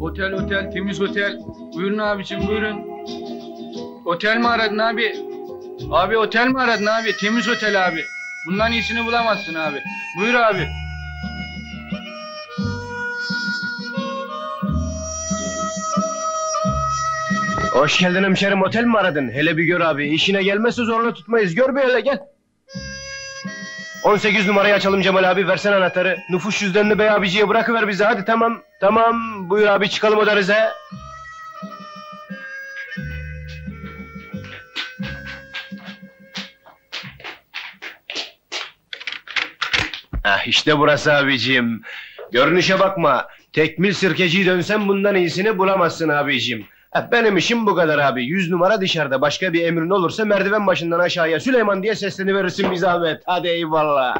Otel otel, temiz otel. Buyurun abiciğim, buyurun. Otel mi aradın abi? Abi otel mi aradın abi? Temiz otel abi. Bundan iyisini bulamazsın abi. Buyur abi. Hoş geldin hemşerim, otel mi aradın? Hele bir gör abi, işine gelmezse zorla tutmayız. Gör bir hele, gel. 18 numarayı açalım Cemal abi, versene anahtarı. Nüfus cüzdanını bey abiciye bırakıver bize, hadi tamam. Tamam, buyur abi, çıkalım odarize. Ah işte burası abiciğim. Görünüşe bakma, tekmil sirkeciyi dönsen bundan iyisini bulamazsın abiciğim. Benim işim bu kadar abi, 100 numara dışarıda, başka bir emrin olursa merdiven başından aşağıya Süleyman diye sesleniverirsin bir zahmet, hadi eyvallah!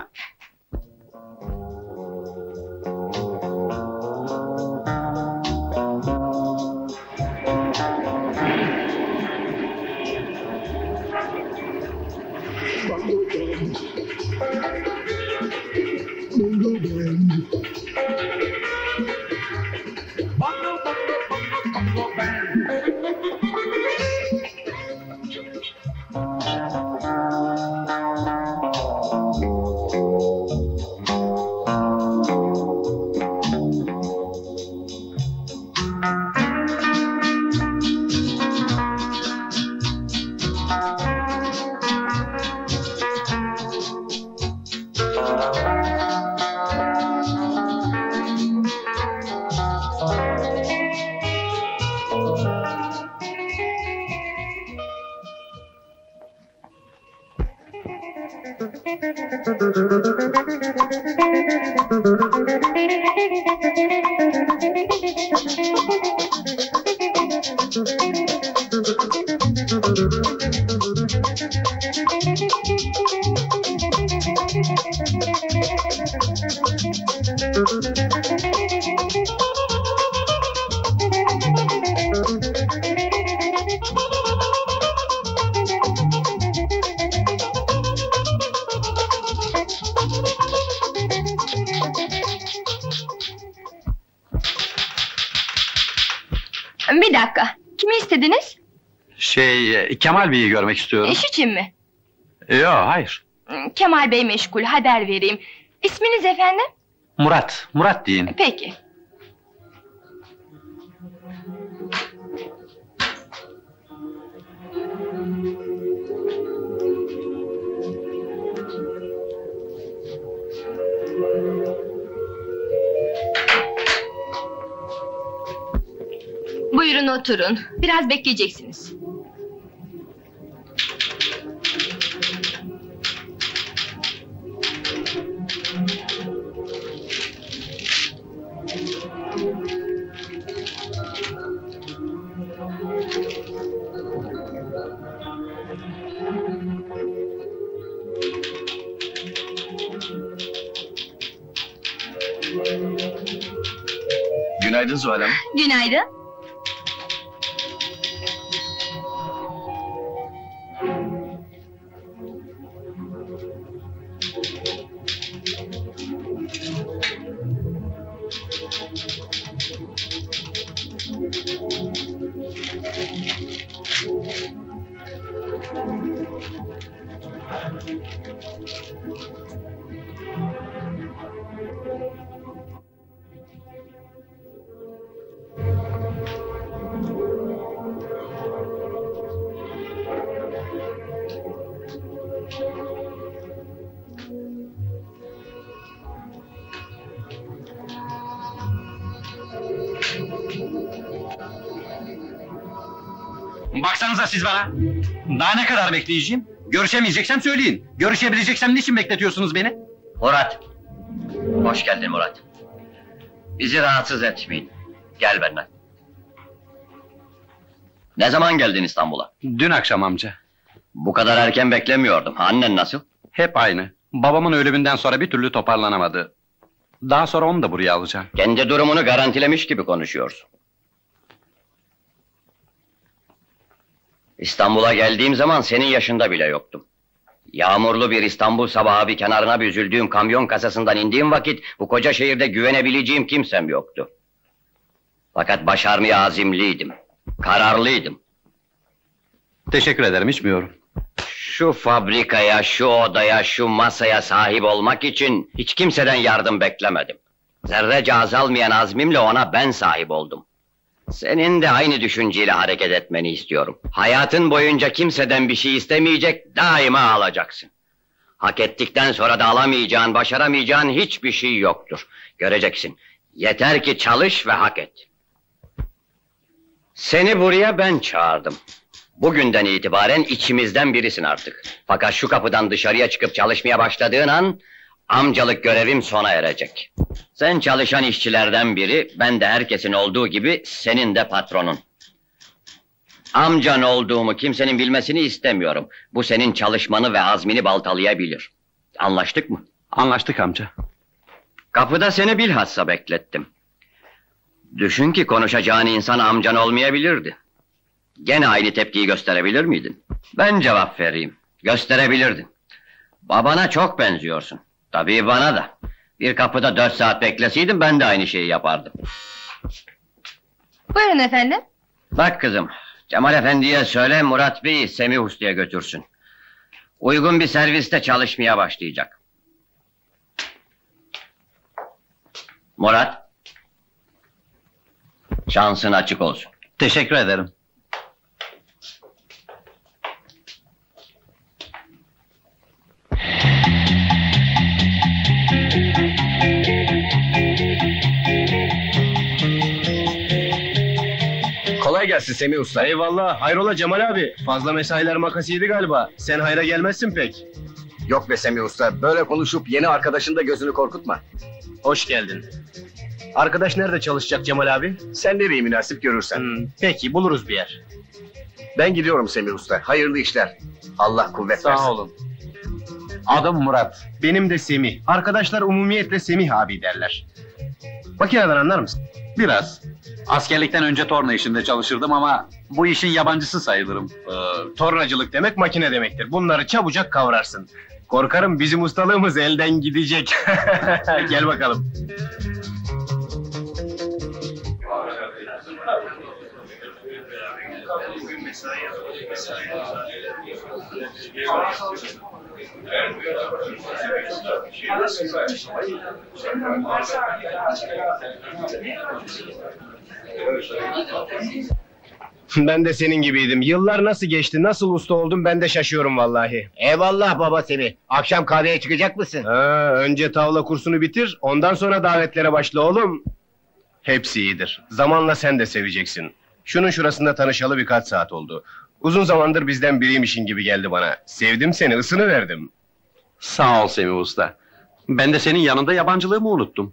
Bir dakika, kimi istediniz? Kemal Bey'i görmek istiyorum. İş için mi? Yo, hayır. Kemal Bey meşgul, haber vereyim. İsminiz efendim? Murat, Murat deyin. Peki. Buyurun oturun, biraz bekleyeceksiniz. Günaydın Zuhal Hanım. Günaydın. Baksanıza siz bana! Daha ne kadar bekleyeceğim? Görüşemeyeceksem söyleyin! Görüşebileceksem niçin bekletiyorsunuz beni? Murat! Hoş geldin Murat! Bizi rahatsız etmeyin! Gel benimle! Ne zaman geldin İstanbul'a? Dün akşam amca! Bu kadar erken beklemiyordum, annen nasıl? Hep aynı! Babamın ölümünden sonra bir türlü toparlanamadı! Daha sonra onu da buraya alacağım! Kendi durumunu garantilemiş gibi konuşuyorsun! İstanbul'a geldiğim zaman senin yaşında bile yoktum. Yağmurlu bir İstanbul sabahı bir kenarına büzüldüğüm kamyon kasasından indiğim vakit bu koca şehirde güvenebileceğim kimsem yoktu. Fakat başarmaya azimliydim. Kararlıydım. Teşekkür ederim, içmiyorum. Şu fabrikaya, şu odaya, şu masaya sahip olmak için hiç kimseden yardım beklemedim. Zerrece azalmayan azmimle ona ben sahip oldum. Senin de aynı düşünceyle hareket etmeni istiyorum. Hayatın boyunca kimseden bir şey istemeyecek, daima alacaksın. Hak ettikten sonra da alamayacağın, başaramayacağın hiçbir şey yoktur. Göreceksin. Yeter ki çalış ve hak et. Seni buraya ben çağırdım. Bugünden itibaren içimizden birisin artık. Fakat şu kapıdan dışarıya çıkıp çalışmaya başladığın an... amcalık görevim sona erecek. Sen çalışan işçilerden biri, ben de herkesin olduğu gibi senin de patronun. Amcan olduğumu kimsenin bilmesini istemiyorum. Bu senin çalışmanı ve azmini baltalayabilir. Anlaştık mı? Anlaştık amca. Kapıda seni bilhassa beklettim. Düşün ki konuşacağın insan amcan olmayabilirdi. Gene aynı tepkiyi gösterebilir miydin? Ben cevap vereyim. Gösterebilirdin. Babana çok benziyorsun. Tabii bana da. Bir kapıda 4 saat bekleseydim ben de aynı şeyi yapardım. Buyurun efendim. Bak kızım, Cemal efendiye söyle Murat Bey'i Semih Usta'ya götürsün. Uygun bir serviste çalışmaya başlayacak. Murat, şansın açık olsun. Teşekkür ederim. Kolay gelsin Semih Usta. Eyvallah. Hayrola Cemal abi? Fazla mesailer makasıydı galiba. Sen hayra gelmezsin pek. Yok be Semih Usta. Böyle konuşup yeni arkadaşın da gözünü korkutma. Hoş geldin. Arkadaş nerede çalışacak Cemal abi? Sen nereyi münasip görürsen. Peki buluruz bir yer. Ben gidiyorum Semih Usta. Hayırlı işler. Allah kuvvet versin. Sağ olun. Adım Murat. Benim de Semih. Arkadaşlar umumiyetle Semih abi derler. Makineden anlar mısın? Biraz. Askerlikten önce torna işinde çalışırdım ama bu işin yabancısı sayılırım. Tornacılık demek makine demektir. Bunları çabucak kavrarsın. Korkarım bizim ustalığımız elden gidecek. Gel bakalım. Ben de senin gibiydim. Yıllar nasıl geçti, nasıl usta oldum ben de şaşıyorum vallahi. Eyvallah baba Semih. Akşam kahveye çıkacak mısın? Ha, önce tavla kursunu bitir, ondan sonra davetlere başla oğlum. Hepsi iyidir. Zamanla sen de seveceksin. Şunun şurasında tanışalı birkaç saat oldu. Uzun zamandır bizden biriymişin gibi geldi bana. Sevdim seni, ısınıverdim. Sağ ol Semih Usta. Ben de senin yanında yabancılığımı unuttum.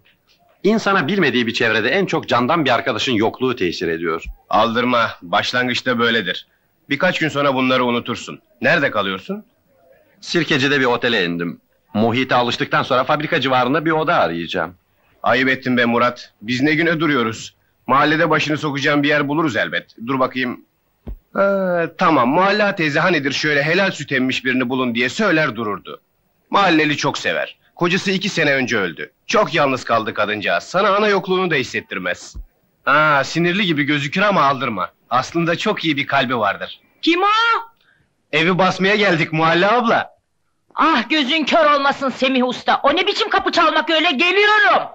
İnsana bilmediği bir çevrede en çok candan bir arkadaşın yokluğu tesir ediyor. Aldırma, başlangıçta böyledir. Birkaç gün sonra bunları unutursun. Nerede kalıyorsun? Sirkeci'de bir otele indim. Muhite alıştıktan sonra fabrika civarında bir oda arayacağım. Ayıp ettin be Murat. Biz ne güne duruyoruz? Mahallede başını sokacağım bir yer buluruz elbet. Dur bakayım. Tamam, Mualla teyze hanidir şöyle helal süt emmiş birini bulun diye söyler dururdu. Mahalleli çok sever. Kocası 2 sene önce öldü. Çok yalnız kaldı kadıncağız. Sana ana yokluğunu da hissettirmez. Aa, sinirli gibi gözükür ama aldırma. Aslında çok iyi bir kalbi vardır. Kim o? Evi basmaya geldik Mualla abla. Ah gözün kör olmasın Semih Usta. O ne biçim kapı çalmak öyle, geliyorum.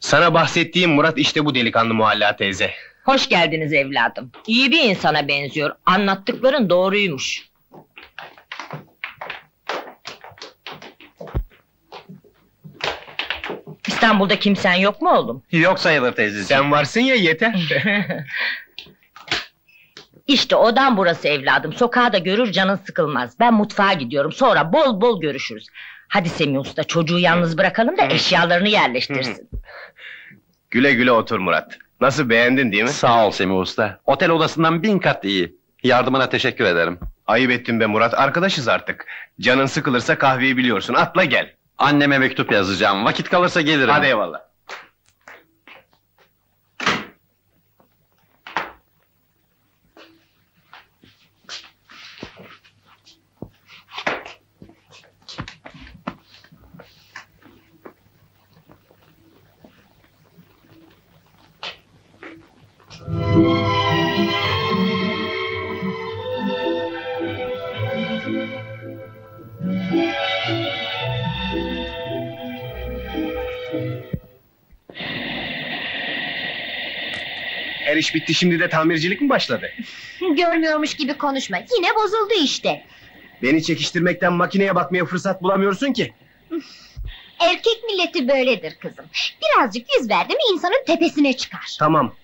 Sana bahsettiğim Murat işte bu delikanlı Mualla teyze. Hoş geldiniz evladım. İyi bir insana benziyor. Anlattıkların doğruymuş. İstanbul'da kimsen yok mu oğlum? Yok sayılır teyzeciğim. Sen varsın ya yeter. İşte odan burası evladım. Sokağı da görür canın sıkılmaz. Ben mutfağa gidiyorum. Sonra bol bol görüşürüz. Hadi Semih Usta çocuğu yalnız bırakalım da eşyalarını yerleştirsin. Güle güle otur Murat. Nasıl, beğendin değil mi? Sağ ol Semih Usta. Otel odasından 1000 kat iyi. Yardımına teşekkür ederim. Ayıp ettin be Murat. Arkadaşız artık. Canın sıkılırsa kahveyi biliyorsun. Atla gel. Anneme mektup yazacağım. Vakit kalırsa gelirim. Hadi eyvallah. iş bitti, şimdi de tamircilik mi başladı? Görmüyormuş gibi konuşma, yine bozuldu işte. Beni çekiştirmekten makineye bakmaya fırsat bulamıyorsun ki. Erkek milleti böyledir kızım. Birazcık yüz verdi mi insanın tepesine çıkar. Tamam,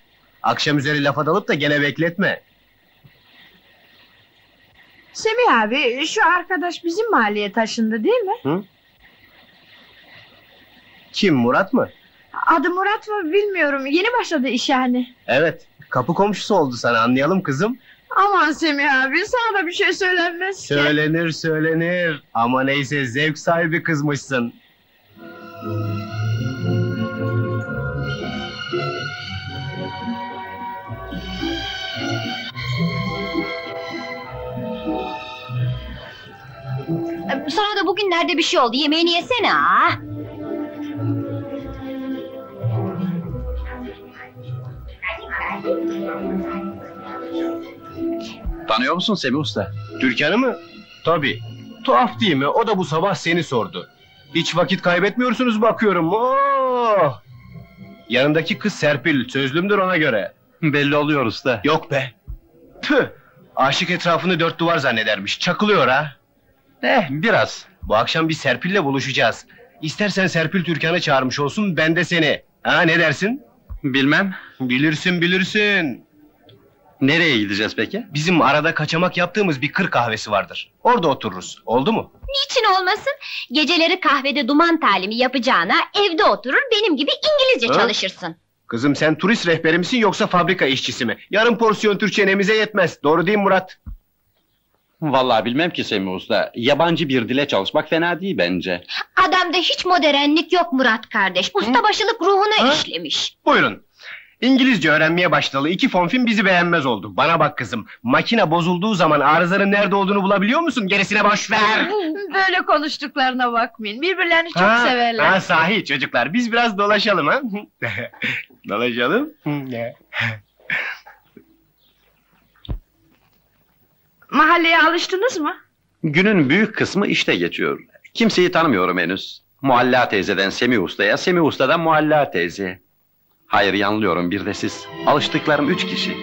akşam üzeri lafa dalıp da gene bekletme. Semih abi, şu arkadaş bizim mahalleye taşındı değil mi? Hı? Kim, Murat mı? Adı Murat mı bilmiyorum, yeni başladı iş yani. Evet, kapı komşusu oldu sana, anlayalım kızım. Aman Semih abi, sana da bir şey söylenmez ki. Söylenir, söylenir. Ama neyse, zevk sahibi kızmışsın. Sana da bugünlerde bir şey oldu, yemeğini yesene ha! Tanıyor musun Semih Usta? Türkan'ı mı? Tabii. Tuhaf değil mi? O da bu sabah seni sordu. Hiç vakit kaybetmiyorsunuz bakıyorum. Oh! Yanındaki kız Serpil, sözlümdür ona göre. Belli oluyor usta. Yok be! Tüh! Aşık etrafını dört duvar zannedermiş, çakılıyor ha! Biraz. Bu akşam bir Serpil'le buluşacağız. İstersen Serpil Türkan'ı çağırmış olsun, ben de seni. Ha, ne dersin? Bilmem. Bilirsin, bilirsin. Nereye gideceğiz peki? Bizim arada kaçamak yaptığımız bir kır kahvesi vardır. Orada otururuz, oldu mu? Niçin olmasın? Geceleri kahvede duman talimi yapacağına evde oturur, benim gibi İngilizce çalışırsın. Kızım sen turist rehberi misin yoksa fabrika işçisi mi? Yarım porsiyon Türkçenemize yetmez, doğru değil mi Murat? Vallahi bilmem ki Semih Usta, yabancı bir dile çalışmak fena değil bence. Adamda hiç modernlik yok Murat kardeş, ustabaşılık ruhuna işlemiş. Buyurun, İngilizce öğrenmeye başlayalı 2 fonfin bizi beğenmez oldu. Bana bak kızım, makine bozulduğu zaman arızanın nerede olduğunu bulabiliyor musun? Gerisine boş ver! Böyle konuştuklarına bakmayın, birbirlerini çok severler. Ha, sahi çocuklar, biz biraz dolaşalım ha? Dolaşalım? Mahalleye alıştınız mı? Günün büyük kısmı işte geçiyor. Kimseyi tanımıyorum henüz. Mualla teyzeden Semih Usta'ya, Semih Usta'dan Mualla teyze. Hayır, yanılıyorum, bir de siz. Alıştıklarım 3 kişi.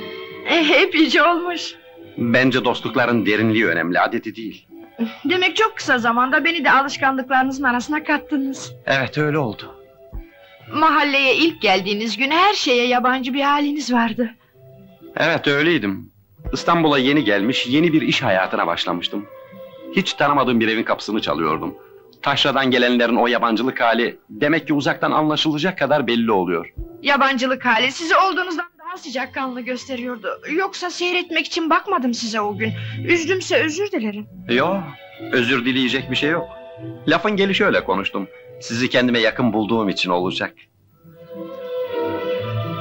Hep iyice olmuş. Bence dostlukların derinliği önemli, adeti değil. Demek çok kısa zamanda beni de alışkanlıklarınızın arasına kattınız. Evet, öyle oldu. Mahalleye ilk geldiğiniz gün her şeye yabancı bir haliniz vardı. Evet, öyleydim. İstanbul'a yeni gelmiş, yeni bir iş hayatına başlamıştım. Hiç tanımadığım bir evin kapısını çalıyordum. Taşra'dan gelenlerin o yabancılık hali, demek ki uzaktan anlaşılacak kadar belli oluyor. Yabancılık hali sizi olduğunuzdan daha sıcakkanlı gösteriyordu. Yoksa seyretmek için bakmadım size o gün. Üzdümse özür dilerim. Yok, özür dileyecek bir şey yok. Lafın gelişi öyle konuştum. Sizi kendime yakın bulduğum için olacak.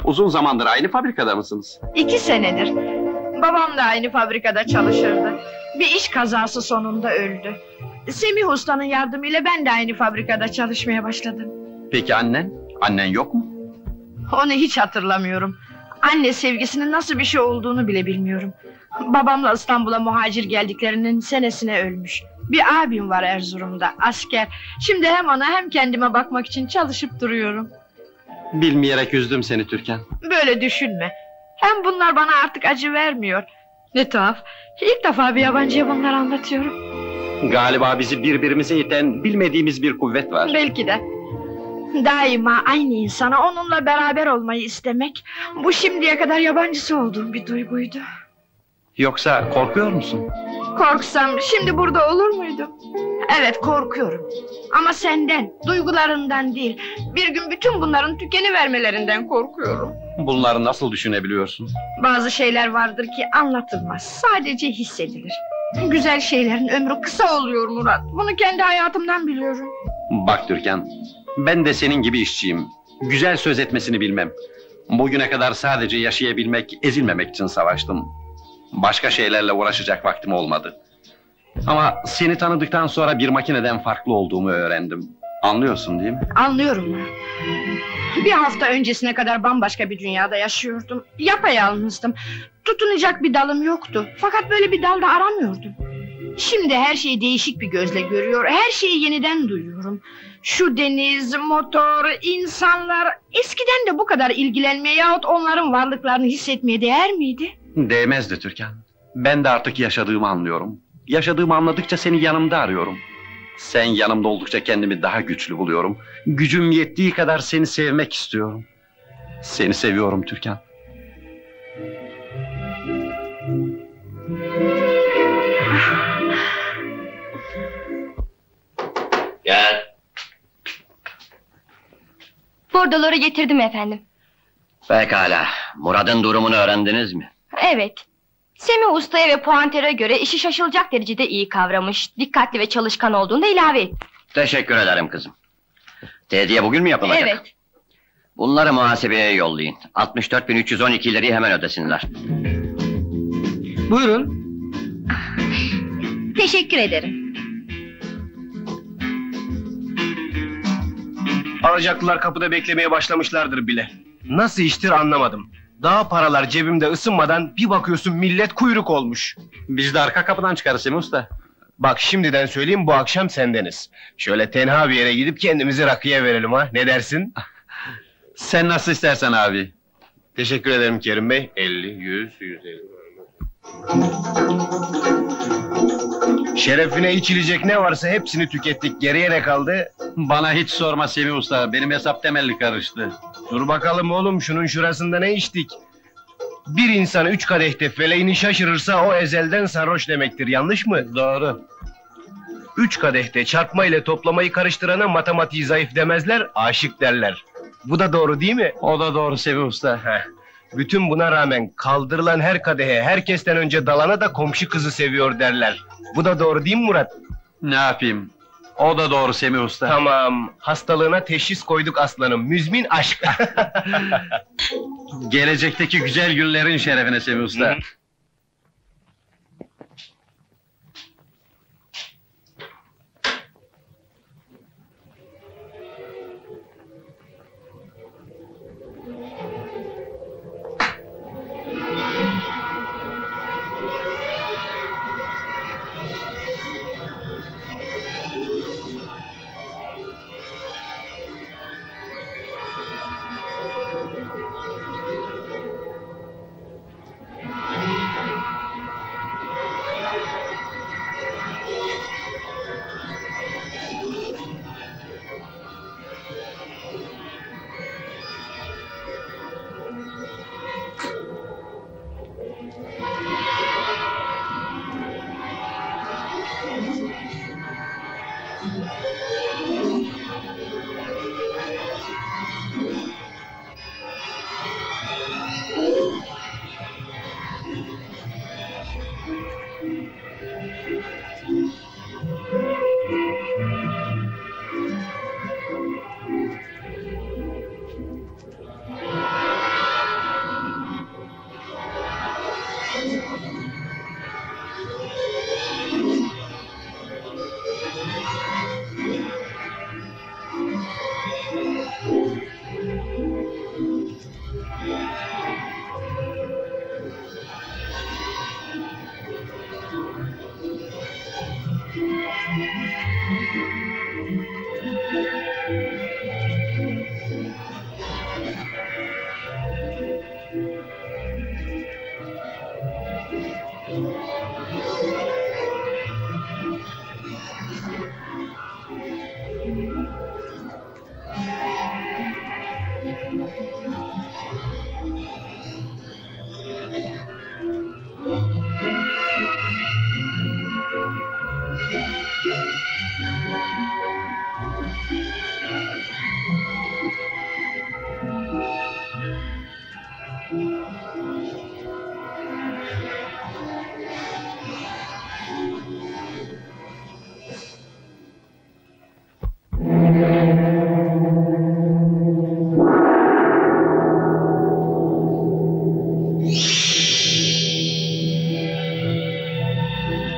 Uzun zamandır aynı fabrikada mısınız? 2 senedir. Babam da aynı fabrikada çalışırdı. Bir iş kazası sonunda öldü. Semih Usta'nın yardımıyla ben de aynı fabrikada çalışmaya başladım. Peki annen? Annen yok mu? Onu hiç hatırlamıyorum. Anne sevgisinin nasıl bir şey olduğunu bile bilmiyorum. Babamla İstanbul'a muhacir geldiklerinin senesine ölmüş. Bir abim var Erzurum'da, asker. Şimdi hem ona hem kendime bakmak için çalışıp duruyorum. Bilmeyerek üzdüm seni Türkan. Böyle düşünme. Hem bunlar bana artık acı vermiyor. Ne tuhaf, ilk defa bir yabancıya bunları anlatıyorum. Galiba bizi birbirimize iten bilmediğimiz bir kuvvet var. Belki de. Daima aynı insana, onunla beraber olmayı istemek, bu şimdiye kadar yabancısı olduğum bir duyguydu. Yoksa korkuyor musun? Korksam şimdi burada olur muydum? Evet, korkuyorum. Ama senden, duygularından değil, bir gün bütün bunların tükenivermelerinden korkuyorum. Bunları nasıl düşünebiliyorsun? Bazı şeyler vardır ki anlatılmaz, sadece hissedilir. Güzel şeylerin ömrü kısa oluyor Murat, bunu kendi hayatımdan biliyorum. Bak Türkan, ben de senin gibi işçiyim, güzel söz etmesini bilmem. Bugüne kadar sadece yaşayabilmek, ezilmemek için savaştım. Başka şeylerle uğraşacak vaktim olmadı. Ama seni tanıdıktan sonra bir makineden farklı olduğumu öğrendim. Anlıyorsun değil mi? Anlıyorum. Bir hafta öncesine kadar bambaşka bir dünyada yaşıyordum. Yapayalnızdım. Tutunacak bir dalım yoktu. Fakat böyle bir dal da aramıyordum. Şimdi her şeyi değişik bir gözle görüyor, her şeyi yeniden duyuyorum. Şu deniz, motor, insanlar... Eskiden de bu kadar ilgilenmeye yahut onların varlıklarını hissetmeye değer miydi? Değmezdi Türkan. Ben de artık yaşadığımı anlıyorum. Yaşadığımı anladıkça seni yanımda arıyorum. Sen yanımda oldukça kendimi daha güçlü buluyorum. Gücüm yettiği kadar seni sevmek istiyorum. Seni seviyorum Türkan. Gel. Bordoları getirdim efendim. Pekala. Murat'ın durumunu öğrendiniz mi? Evet. Semih Usta'ya ve Pointer'e göre işi şaşılacak derecede iyi kavramış. Dikkatli ve çalışkan olduğunu da ilave et. Teşekkür ederim kızım. Tehdiye bugün mü yapılacak? Evet. Bunları muhasebeye yollayın. 64.312 lirayı hemen ödesinler. Buyurun. Teşekkür ederim. Alacaklılar kapıda beklemeye başlamışlardır bile. Nasıl iştir anlamadım. Daha paralar cebimde ısınmadan bir bakıyorsun millet kuyruk olmuş. Biz de arka kapıdan çıkarız Semih Usta. Bak şimdiden söyleyeyim, bu akşam sendeniz. Şöyle tenha bir yere gidip kendimizi rakıya verelim ha. Ne dersin? Sen nasıl istersen abi. Teşekkür ederim Kerim Bey. 50, 100, 150. Şerefine içilecek ne varsa hepsini tükettik. Geriye ne kaldı? Bana hiç sorma Semih Usta. Benim hesap temelli karıştı. Dur bakalım oğlum, şunun şurasında ne içtik? Bir insan 3 kadehte feleğini şaşırırsa o ezelden sarhoş demektir. Yanlış mı? Doğru. 3 kadehte çarpma ile toplamayı karıştırana matematiği zayıf demezler, aşık derler. Bu da doğru değil mi? O da doğru Semih Usta. Heh. Bütün buna rağmen kaldırılan her kadehe, herkesten önce dalana da komşu kızı seviyor derler. Bu da doğru değil mi Murat? Ne yapayım? O da doğru Semih Usta. Tamam, hastalığına teşhis koyduk aslanım. Müzmin aşk. Gelecekteki güzel günlerin şerefine Semih Usta. Hı-hı.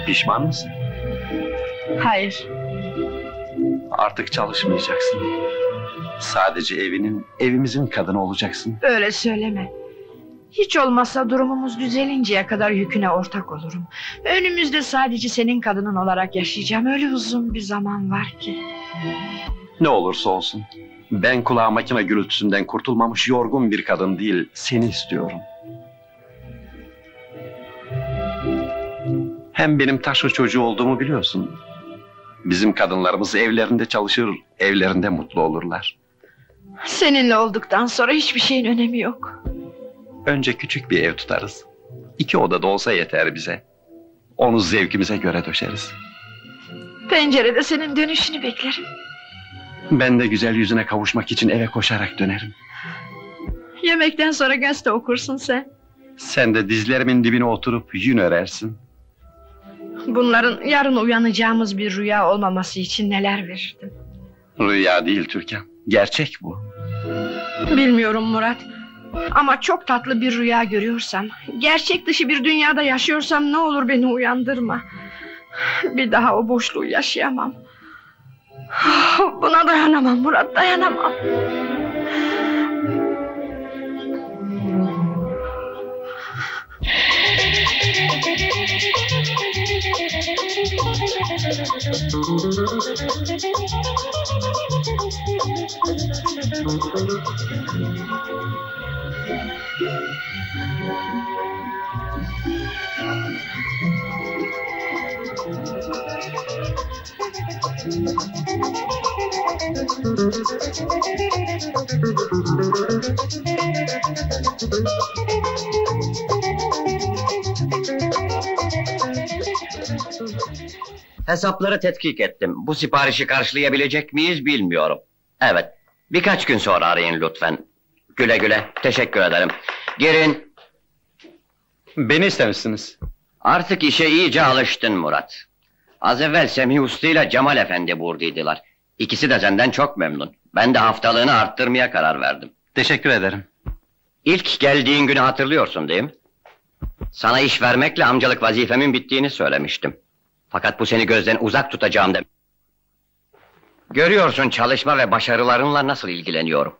Pişman mısın? Hayır. Artık çalışmayacaksın. Sadece evimizin kadını olacaksın. Öyle söyleme. Hiç olmazsa durumumuz düzelinceye kadar yüküne ortak olurum. Önümüzde sadece senin kadının olarak yaşayacağım. Öyle uzun bir zaman var ki. Ne olursa olsun, ben kulağa makine gürültüsünden kurtulmamış yorgun bir kadın değil, seni istiyorum. Hem benim taşlı çocuğu olduğumu biliyorsun. Bizim kadınlarımız evlerinde çalışır, evlerinde mutlu olurlar. Seninle olduktan sonra hiçbir şeyin önemi yok. Önce küçük bir ev tutarız. 2 odada olsa yeter bize. Onu zevkimize göre döşeriz. Pencerede senin dönüşünü beklerim. Ben de güzel yüzüne kavuşmak için eve koşarak dönerim. Yemekten sonra gazete okursun sen. Sen de dizlerimin dibine oturup yün örersin. Bunların yarın uyanacağımız bir rüya olmaması için neler verirdim. Rüya değil Türkan, gerçek bu. Bilmiyorum Murat. Ama çok tatlı bir rüya görüyorsam, gerçek dışı bir dünyada yaşıyorsam ne olur beni uyandırma. Bir daha o boşluğu yaşayamam. Buna dayanamam Murat, dayanamam. Hesapları tetkik ettim. Bu siparişi karşılayabilecek miyiz bilmiyorum. Evet, birkaç gün sonra arayın lütfen. Güle güle, teşekkür ederim. Girin. Beni istemişsiniz. Artık işe iyice alıştın Murat. Az evvel Semih Usta ile Cemal Efendi buradaydılar. İkisi de senden çok memnun. Ben de haftalığını arttırmaya karar verdim. Teşekkür ederim. İlk geldiğin günü hatırlıyorsun değil mi? Sana iş vermekle amcalık vazifemin bittiğini söylemiştim. Fakat bu seni gözden uzak tutacağım demek. Görüyorsun çalışma ve başarılarınla nasıl ilgileniyorum.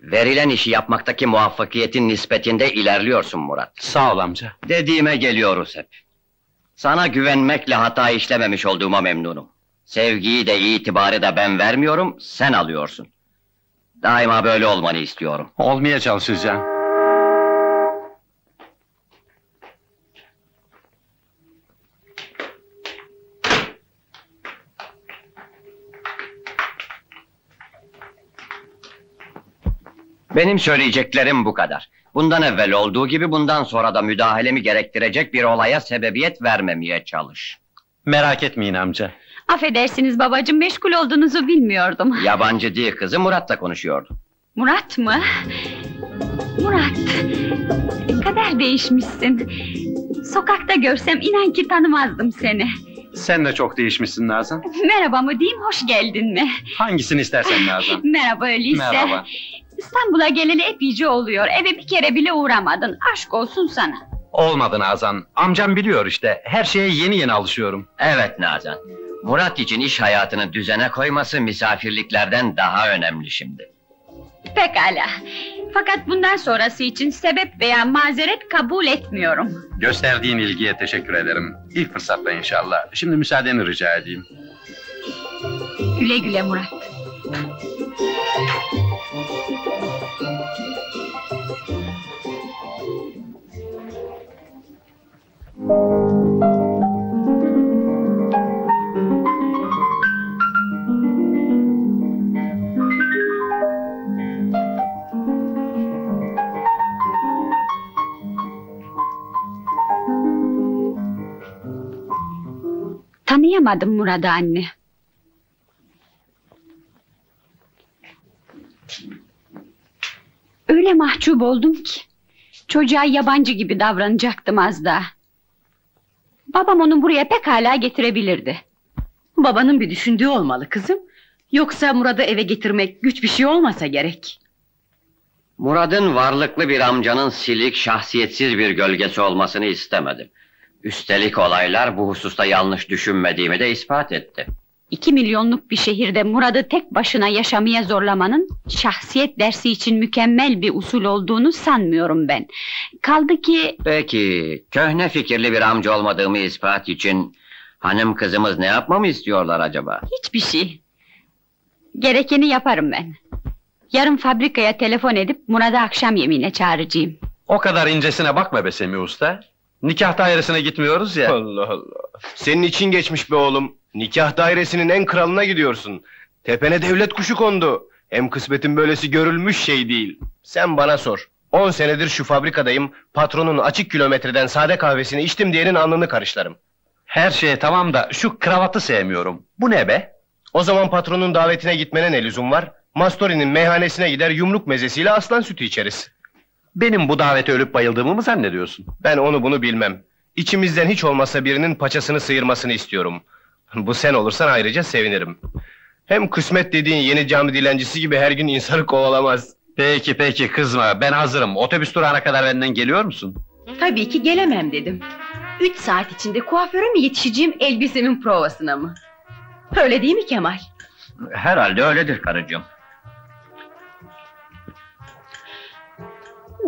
Verilen işi yapmaktaki muvaffakiyetin nispetinde ilerliyorsun Murat. Sağ ol amca. Dediğime geliyoruz hep. Sana güvenmekle hata işlememiş olduğuma memnunum. Sevgiyi de itibarı da ben vermiyorum, sen alıyorsun. Daima böyle olmanı istiyorum. Olmaya çalışacağım. Benim söyleyeceklerim bu kadar. Bundan evvel olduğu gibi bundan sonra da müdahalemi gerektirecek bir olaya sebebiyet vermemeye çalış. Merak etmeyin amca. Affedersiniz babacığım, meşgul olduğunuzu bilmiyordum. Yabancı değil kızım, Murat'la konuşuyordum. Murat mı? Murat, kader değişmişsin. Sokakta görsem inan ki tanımazdım seni. Sen de çok değişmişsin Nazan. Merhaba mı diyeyim, hoş geldin mi? Hangisini istersen Nazan. Merhaba öyleyse. Merhaba. İstanbul'a geleli epeyce oluyor. Eve bir kere bile uğramadın. Aşk olsun sana. Olmadı Nazan. Amcam biliyor işte. Her şeye yeni yeni alışıyorum. Evet Nazan. Murat için iş hayatını düzene koyması misafirliklerden daha önemli şimdi. Pekala. Fakat bundan sonrası için sebep veya mazeret kabul etmiyorum. Gösterdiğin ilgiye teşekkür ederim. İlk fırsatta inşallah. Şimdi müsaadeni rica edeyim. Güle güle Murat. Tanıyamadım Murat'ı anne. Öyle mahcup oldum ki çocuğa yabancı gibi davranacaktım az daha. Babam onu buraya pekala getirebilirdi. Babanın bir düşündüğü olmalı kızım. Yoksa Murat'ı eve getirmek güç bir şey olmasa gerek. Murat'ın varlıklı bir amcanın silik, şahsiyetsiz bir gölgesi olmasını istemedim. Üstelik olaylar bu hususta yanlış düşünmediğimi de ispat etti. 2 milyonluk bir şehirde Murat'ı tek başına yaşamaya zorlamanın şahsiyet dersi için mükemmel bir usul olduğunu sanmıyorum ben. Kaldı ki... Peki, köhne fikirli bir amca olmadığımı ispat için hanım kızımız ne yapmamı istiyorlar acaba? Hiçbir şey. Gerekeni yaparım ben. Yarın fabrikaya telefon edip Murat'ı akşam yemeğine çağıracağım. O kadar incesine bakma be Semih Usta. Nikah dairesine gitmiyoruz ya. Allah Allah. Senin için geçmiş be oğlum. Nikah dairesinin en kralına gidiyorsun. Tepene devlet kuşu kondu. Hem kısmetin böylesi görülmüş şey değil. Sen bana sor. 10 senedir şu fabrikadayım. Patronun açık kilometreden sade kahvesini içtim diyenin alnını karışlarım. Her şey tamam da şu kravatı sevmiyorum. Bu ne be? O zaman patronun davetine gitmene ne lüzum var? Mastori'nin meyhanesine gider yumruk mezesiyle aslan sütü içeriz. Benim bu davete ölüp bayıldığımı mı zannediyorsun? Ben onu bunu bilmem. İçimizden hiç olmazsa birinin paçasını sıyırmasını istiyorum. Bu sen olursan ayrıca sevinirim. Hem kısmet dediğin yeni cami dilencisi gibi her gün insanı kovalamaz. Peki peki, kızma, ben hazırım. Otobüs durağına kadar benden geliyor musun? Tabii ki gelemem dedim. 3 saat içinde kuaföre mi yetişeceğim, elbisemin provasına mı? Öyle değil mi Kemal? Herhalde öyledir karıcığım.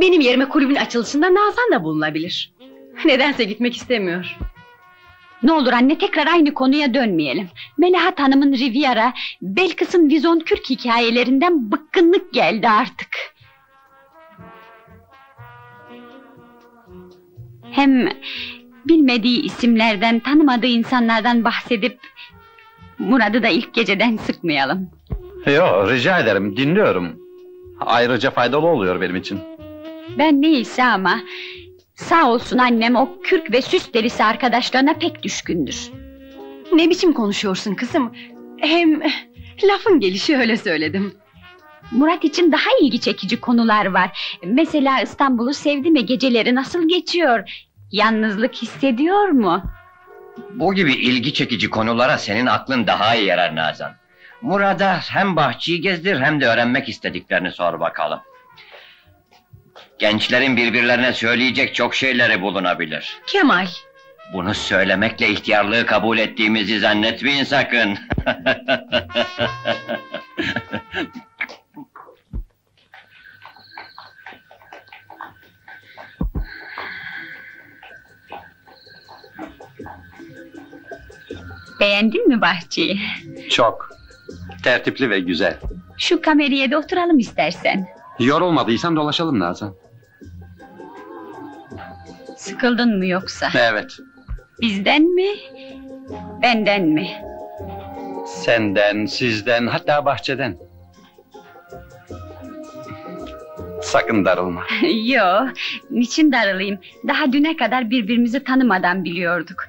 Benim yerime kulübün açılışında Nazan da bulunabilir. Nedense gitmek istemiyor. Ne olur anne, tekrar aynı konuya dönmeyelim. Melahat Hanım'ın Riviera, Belkıs'ın Vizon Kürk hikayelerinden bıkkınlık geldi artık. Hem bilmediği isimlerden, tanımadığı insanlardan bahsedip Murat'ı da ilk geceden sıkmayalım. Yo, rica ederim, dinliyorum. Ayrıca faydalı oluyor benim için. Ben neyse ama... Sağ olsun annem o kürk ve süs delisi arkadaşlarına pek düşkündür. Ne biçim konuşuyorsun kızım? Hem lafın gelişi öyle söyledim. Murat için daha ilgi çekici konular var. Mesela İstanbul'u sevdi mi, geceleri nasıl geçiyor? Yalnızlık hissediyor mu? Bu gibi ilgi çekici konulara senin aklın daha iyi yarar Nazan. Murat'a hem bahçeyi gezdir hem de öğrenmek istediklerini sor bakalım. Gençlerin birbirlerine söyleyecek çok şeyleri bulunabilir. Kemal! Bunu söylemekle ihtiyarlığı kabul ettiğimizi zannetmeyin sakın! Beğendin mi bahçeyi? Çok! Tertipli ve güzel. Şu kameriyede oturalım istersen. Yorulmadıysan dolaşalım Nazan. Sıkıldın mı yoksa? Evet. Bizden mi? Benden mi? Senden, sizden, hatta bahçeden. Sakın darılma. Yo, niçin darılayım? Daha düne kadar birbirimizi tanımadan biliyorduk.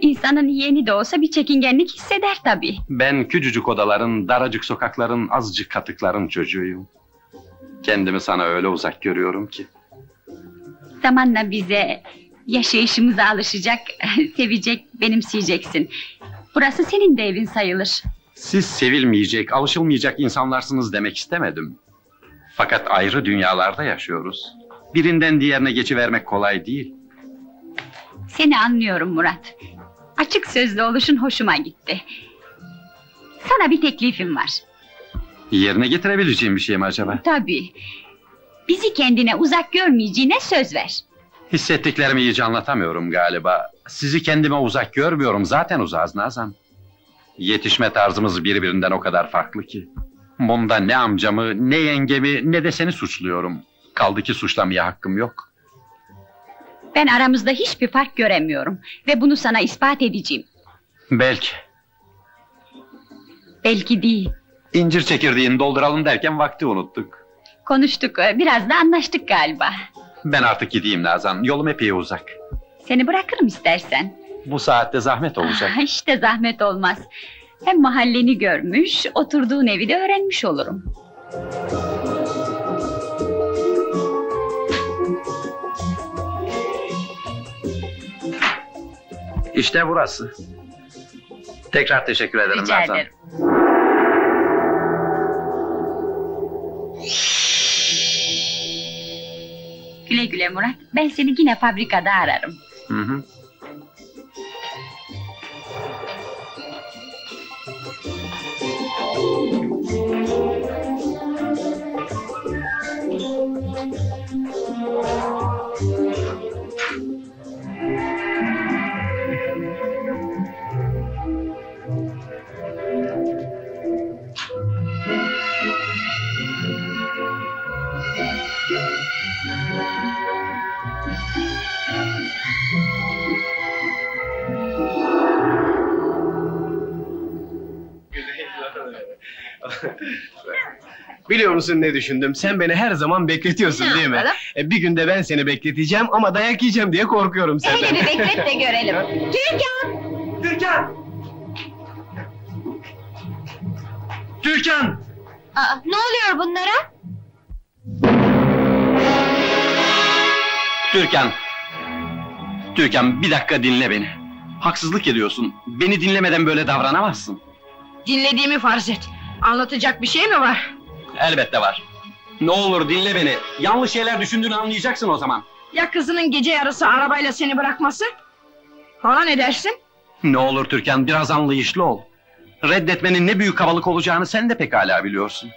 İnsanın yeni de olsa bir çekingenlik hisseder tabii. Ben küçücük odaların, daracık sokakların, azıcık katıkların çocuğuyum. Kendimi sana öyle uzak görüyorum ki. Zamanla bize, yaşayışımıza alışacak, sevecek, benimseyeceksin. Burası senin de evin sayılır. Siz sevilmeyecek, alışılmayacak insanlarsınız demek istemedim. Fakat ayrı dünyalarda yaşıyoruz. Birinden diğerine geçivermek kolay değil. Seni anlıyorum Murat. Açık sözlü oluşun hoşuma gitti. Sana bir teklifim var. Yerine getirebileceğim bir şey mi acaba? Tabii. Bizi kendine uzak görmeyeceğine söz ver. Hissettiklerimi iyice anlatamıyorum galiba. Sizi kendime uzak görmüyorum, zaten uzağız Nazan. Yetişme tarzımız birbirinden o kadar farklı ki. Bunda ne amcamı, ne yengemi, ne de seni suçluyorum. Kaldı ki suçlamaya hakkım yok. Ben aramızda hiçbir fark göremiyorum. Ve bunu sana ispat edeceğim. Belki. Belki değil. İncir çekirdeğini dolduralım derken vakti unuttuk. Konuştuk, biraz da anlaştık galiba. Ben artık gideyim Nazan, yolum epey uzak. Seni bırakırım istersen. Bu saatte zahmet olacak. Hiç de zahmet olmaz. Hem mahalleni görmüş, oturduğun evi de öğrenmiş olurum. İşte burası. Tekrar teşekkür ederim Nazan. Rica ederim. Güle güle Murat, ben seni yine fabrikada ararım. Hı hı. Biliyor musun ne düşündüm? Sen beni her zaman bekletiyorsun değil mi? Bir günde ben seni bekleteceğim ama dayak yiyeceğim diye korkuyorum senden. Öyle bir beklet de görelim. Türkan! Türkan! Türkan! Aa, ne oluyor bunlara? Türkan! Türkan, bir dakika dinle beni. Haksızlık ediyorsun. Beni dinlemeden böyle davranamazsın. Dinlediğimi farz et. Anlatacak bir şey mi var? Elbette var. Ne olur dinle beni. Yanlış şeyler düşündüğünü anlayacaksın o zaman. Ya kızının gece yarısı arabayla seni bırakması? Falan ne dersin? Ne olur Türkan, biraz anlayışlı ol. Reddetmenin ne büyük kabalık olacağını sen de pekala biliyorsun.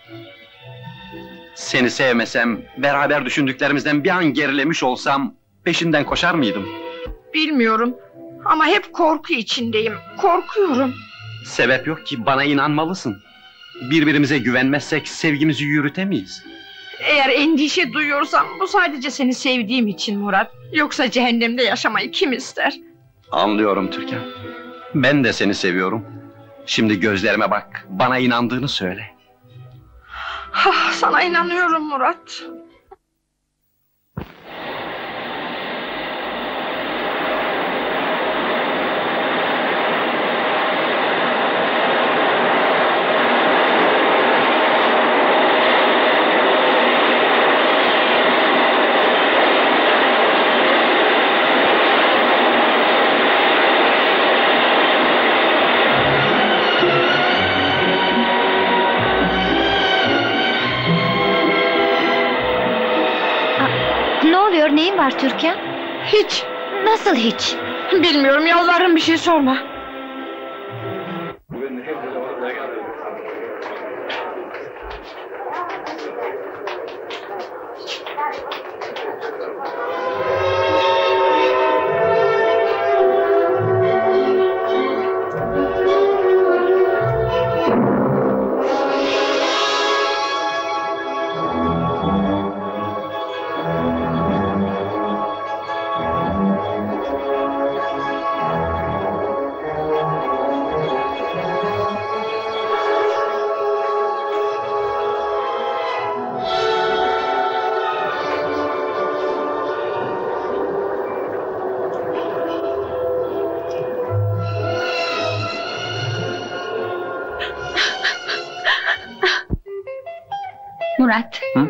Seni sevmesem, beraber düşündüklerimizden bir an gerilemiş olsam... ...peşinden koşar mıydım? Bilmiyorum. Ama hep korku içindeyim. Korkuyorum. Sebep yok ki, bana inanmalısın. Birbirimize güvenmezsek sevgimizi yürütemeyiz. Eğer endişe duyuyorsam bu sadece seni sevdiğim için Murat. Yoksa cehennemde yaşamayı kim ister? Anlıyorum Türkan. Ben de seni seviyorum. Şimdi gözlerime bak, bana inandığını söyle. Sana inanıyorum Murat. Neyin var Türkan? Hiç. Nasıl hiç? Bilmiyorum, yalvarırım bir şey sorma. Murat, hı?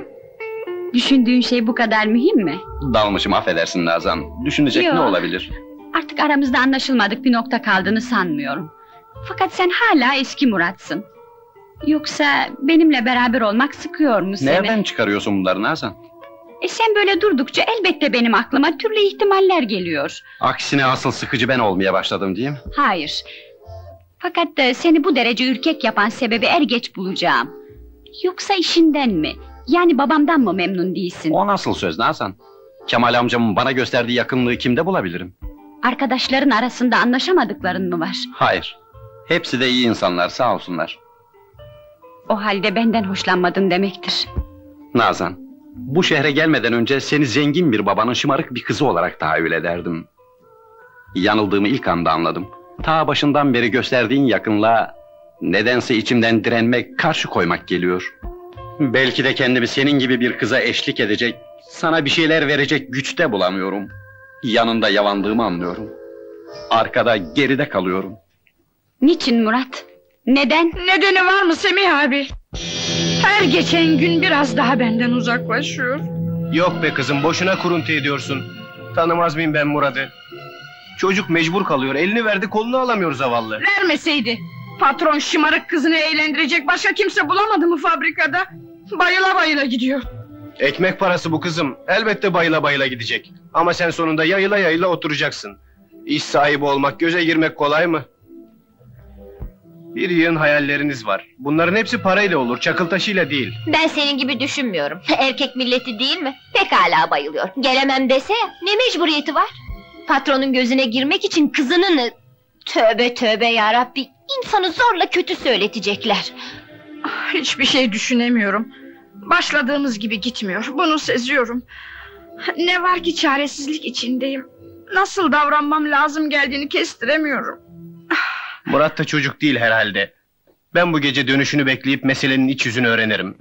Düşündüğün şey bu kadar mühim mi? Dalmışım, affedersin Nazan. Düşünecek ne olabilir? Artık aramızda anlaşılmadık bir nokta kaldığını sanmıyorum. Fakat sen hala eski Murat'sın. Yoksa benimle beraber olmak sıkıyor mu seni? Nereden çıkarıyorsun bunları Nazan? Sen böyle durdukça elbette benim aklıma türlü ihtimaller geliyor. Aksine asıl sıkıcı ben olmaya başladım değil mi? Hayır. Fakat seni bu derece ürkek yapan sebebi er geç bulacağım. Yoksa işinden mi? Yani babamdan mı memnun değilsin? O nasıl söz Hasan? Kemal amcamın bana gösterdiği yakınlığı kimde bulabilirim? Arkadaşların arasında anlaşamadıkların mı var? Hayır. Hepsi de iyi insanlar, sağ olsunlar. O halde benden hoşlanmadın demektir. Nazan, bu şehre gelmeden önce seni zengin bir babanın şımarık bir kızı olarak tahayyül ederdim. Yanıldığımı ilk anda anladım. Ta başından beri gösterdiğin yakınlığa... Nedense içimden direnmek, karşı koymak geliyor. Belki de kendimi senin gibi bir kıza eşlik edecek, sana bir şeyler verecek güçte bulamıyorum. Yanında yavandığımı anlıyorum. Arkada, geride kalıyorum. Niçin Murat? Neden? Nedeni var mı Semih abi? Her geçen gün biraz daha benden uzaklaşıyor. Yok be kızım, boşuna kuruntu ediyorsun. Tanımaz mıyım ben Murat'ı? Çocuk mecbur kalıyor, elini verdi kolunu alamıyor zavallı. Vermeseydi. Patron şımarık kızını eğlendirecek başka kimse bulamadı mı fabrikada? Bayıla bayıla gidiyor. Ekmek parası bu kızım. Elbette bayıla bayıla gidecek. Ama sen sonunda yayıla yayıla oturacaksın. İş sahibi olmak, göze girmek kolay mı? Bir yığın hayalleriniz var. Bunların hepsi parayla olur, çakıl taşıyla değil. Ben senin gibi düşünmüyorum. Erkek milleti değil mi? Pekala bayılıyor. Gelemem dese ne mecburiyeti var? Patronun gözüne girmek için kızının... Tövbe tövbe yarabbi. İnsanı zorla kötü söyletecekler. Hiçbir şey düşünemiyorum. Başladığımız gibi gitmiyor. Bunu seziyorum. Ne var ki çaresizlik içindeyim. Nasıl davranmam lazım geldiğini kestiremiyorum. Murat da çocuk değil herhalde. Ben bu gece dönüşünü bekleyip meselenin iç yüzünü öğrenirim.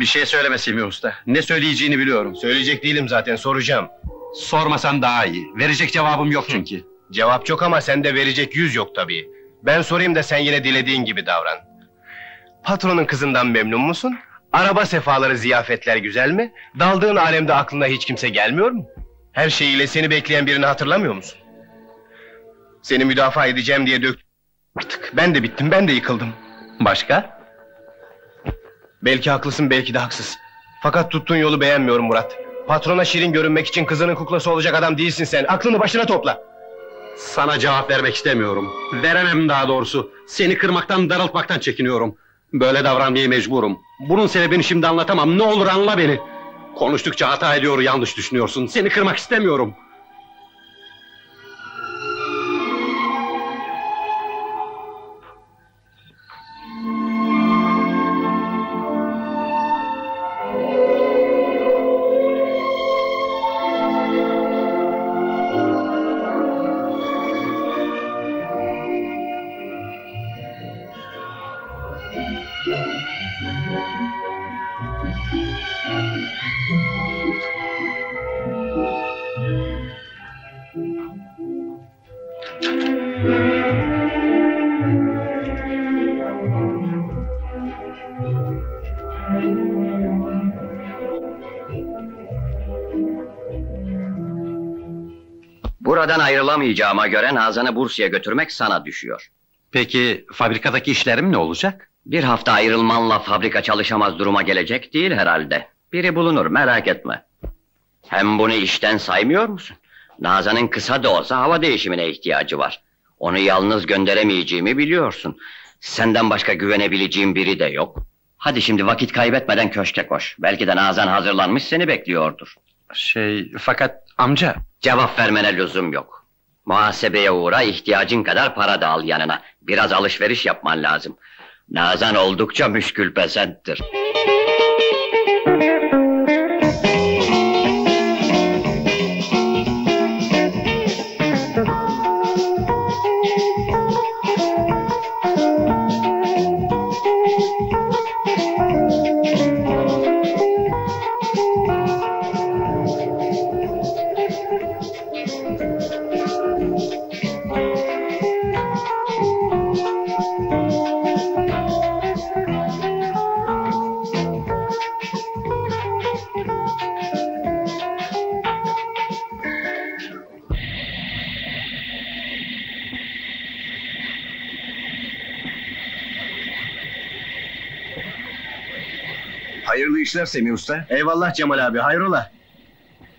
Bir şey söyleme Semih Usta. Ne söyleyeceğini biliyorum. Söyleyecek değilim zaten, soracağım. Sormasan daha iyi. Verecek cevabım yok çünkü. Cevap çok ama sende verecek yüz yok tabii. Ben sorayım da sen yine dilediğin gibi davran. Patronun kızından memnun musun? Araba sefaları, ziyafetler güzel mi? Daldığın alemde aklına hiç kimse gelmiyor mu? Her şeyiyle seni bekleyen birini hatırlamıyor musun? Seni müdafaa edeceğim diye döktüm. Artık ben de bittim, ben de yıkıldım. Başka? Belki haklısın, belki de haksız. Fakat tuttuğun yolu beğenmiyorum Murat. Patrona şirin görünmek için kızının kuklası olacak adam değilsin sen. Aklını başına topla. Sana cevap vermek istemiyorum. Veremem daha doğrusu. Seni kırmaktan, daraltmaktan çekiniyorum. Böyle davranmaya mecburum. Bunun sebebini şimdi anlatamam. Ne olur anla beni. Konuştukça hata ediyor, yanlış düşünüyorsun. Seni kırmak istemiyorum. Buradan ayrılamayacağıma göre Nazan'ı Bursa'ya götürmek sana düşüyor. Peki fabrikadaki işlerim ne olacak? Bir hafta ayrılmanla fabrika çalışamaz duruma gelecek değil herhalde. Biri bulunur, merak etme. Hem bunu işten saymıyor musun? Nazan'ın kısa da olsa hava değişimine ihtiyacı var. Onu yalnız gönderemeyeceğimi biliyorsun. Senden başka güvenebileceğim biri de yok. Hadi şimdi vakit kaybetmeden köşke koş. Belki de Nazan hazırlanmış, seni bekliyordur. Fakat amca... Cevap vermene lüzum yok. Muhasebeye uğra, ihtiyacın kadar para da al yanına. Biraz alışveriş yapman lazım. Nazan oldukça müşkül pesenttir. Hayırlı işler Semih Usta. Eyvallah Cemal abi, hayrola?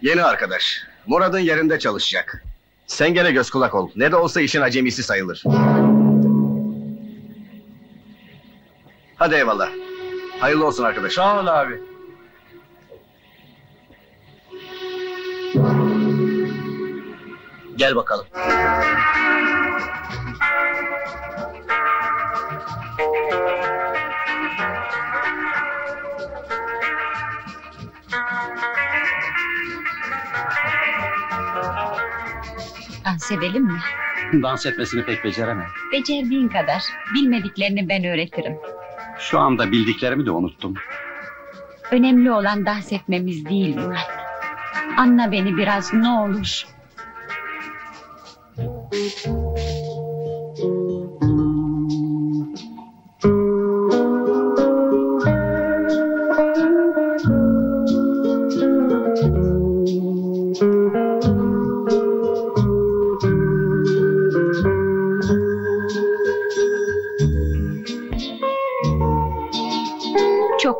Yeni arkadaş, Murat'ın yerinde çalışacak. Sen gene göz kulak ol, ne de olsa işin acemisi sayılır. Hadi eyvallah. Hayırlı olsun arkadaş. Sağ ol abi. Gel bakalım. Dans edelim mi? Dans etmesini pek beceremem. Becerdiğin kadar. Bilmediklerini ben öğretirim. Şu anda bildiklerimi de unuttum. Önemli olan dans etmemiz değil Murat. Anla beni biraz ne olur.